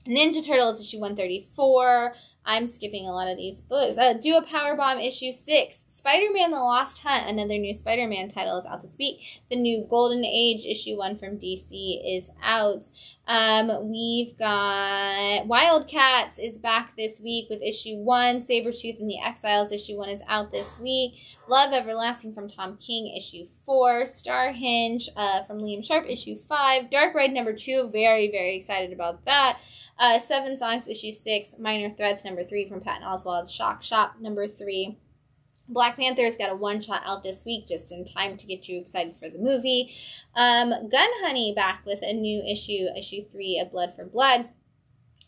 Ninja Turtles issue one thirty-four, I'm skipping a lot of these books. Uh, Do a Powerbomb issue six. Spider-Man The Lost Hunt, another new Spider-Man title, is out this week. The new Golden Age issue one from D C is out. Um, we've got Wildcats is back this week with issue one. Sabretooth and the Exiles issue one is out this week. Love Everlasting from Tom King issue four. Starhinge uh, from Liam Sharp issue five. Dark Ride number two. Very, very excited about that. Uh, Seven Songs issue six, Minor Threats number three from Patton Oswalt, Shock Shop number three. Black Panther's got a one-shot out this week just in time to get you excited for the movie. Um, Gun Honey back with a new issue, issue three of Blood for Blood.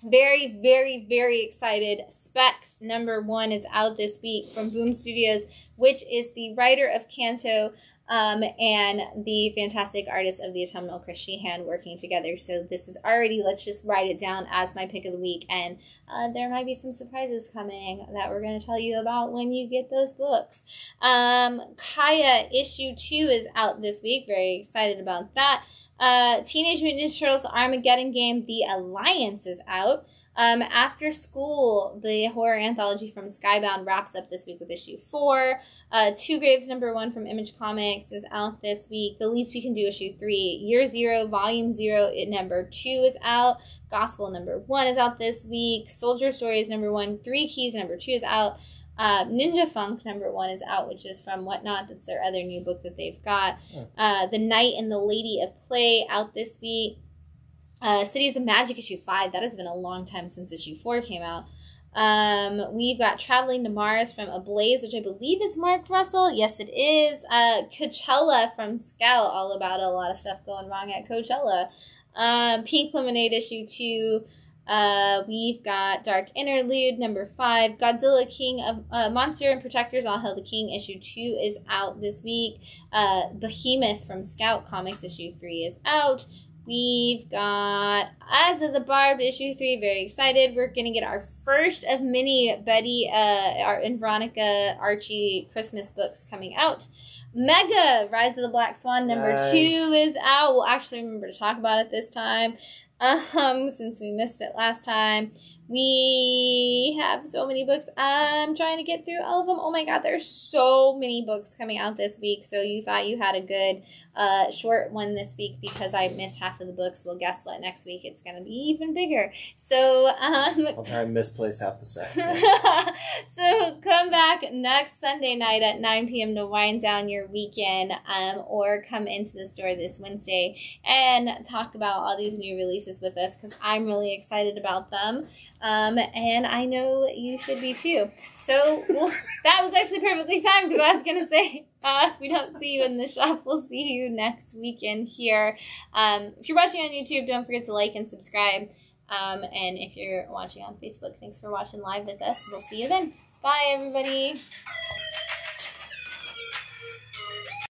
Very, very, very excited. Specs number one is out this week from Boom Studios, which is the writer of Canto um, and the fantastic artist of the Autumnal Chris Sheehan working together. So this is already, let's just write it down as my pick of the week. And uh, there might be some surprises coming that we're going to tell you about when you get those books. Um, Kaya issue two is out this week. Very excited about that. Uh, Teenage Mutant Ninja Turtles Armageddon Game, The Alliance is out. Um, After School, the horror anthology from Skybound wraps up this week with issue four. Uh, Two Graves number one from Image Comics is out this week. The Least We Can Do issue three. Year Zero, Volume Zero, it number two is out. Gospel number one is out this week. Soldier Stories number one. Three Keys number two is out. Uh, Ninja Funk number one is out, which is from Whatnot. That's their other new book that they've got. Uh, The Knight and the Lady of Play out this week. Uh, Cities of Magic issue five. That has been a long time since issue four came out. Um, we've got Traveling to Mars from Ablaze, which I believe is Mark Russell. Yes, it is. Uh, Coachella from Scout, all about a lot of stuff going wrong at Coachella. Um, Pink Lemonade issue two. Uh, we've got Dark Interlude number five, Godzilla King of uh, Monster and Protectors All Hail the King issue two is out this week. Uh, Behemoth from Scout Comics issue three is out. We've got Eyes of the Barbed issue three. Very excited. We're gonna get our first of many Betty, uh, our and Veronica Archie Christmas books coming out. Mega Rise of the Black Swan number nice. two is out. We'll actually remember to talk about it this time. Um, since we missed it last time. We have so many books. I'm trying to get through all of them. Oh my god, there's so many books coming out this week. So you thought you had a good uh short one this week because I missed half of the books. Well, guess what? Next week it's gonna be even bigger. So um I'll try and misplace half the set. So come back next Sunday night at nine p.m. to wind down your weekend, um, or come into the store this Wednesday and talk about all these new releases with us because I'm really excited about them. Um, and I know you should be too. So well, that was actually perfectly timed because I was going to say, uh, if we don't see you in the shop, we'll see you next weekend here. Um, if you're watching on YouTube, don't forget to like and subscribe. Um, and if you're watching on Facebook, thanks for watching live with us. We'll see you then. Bye, everybody.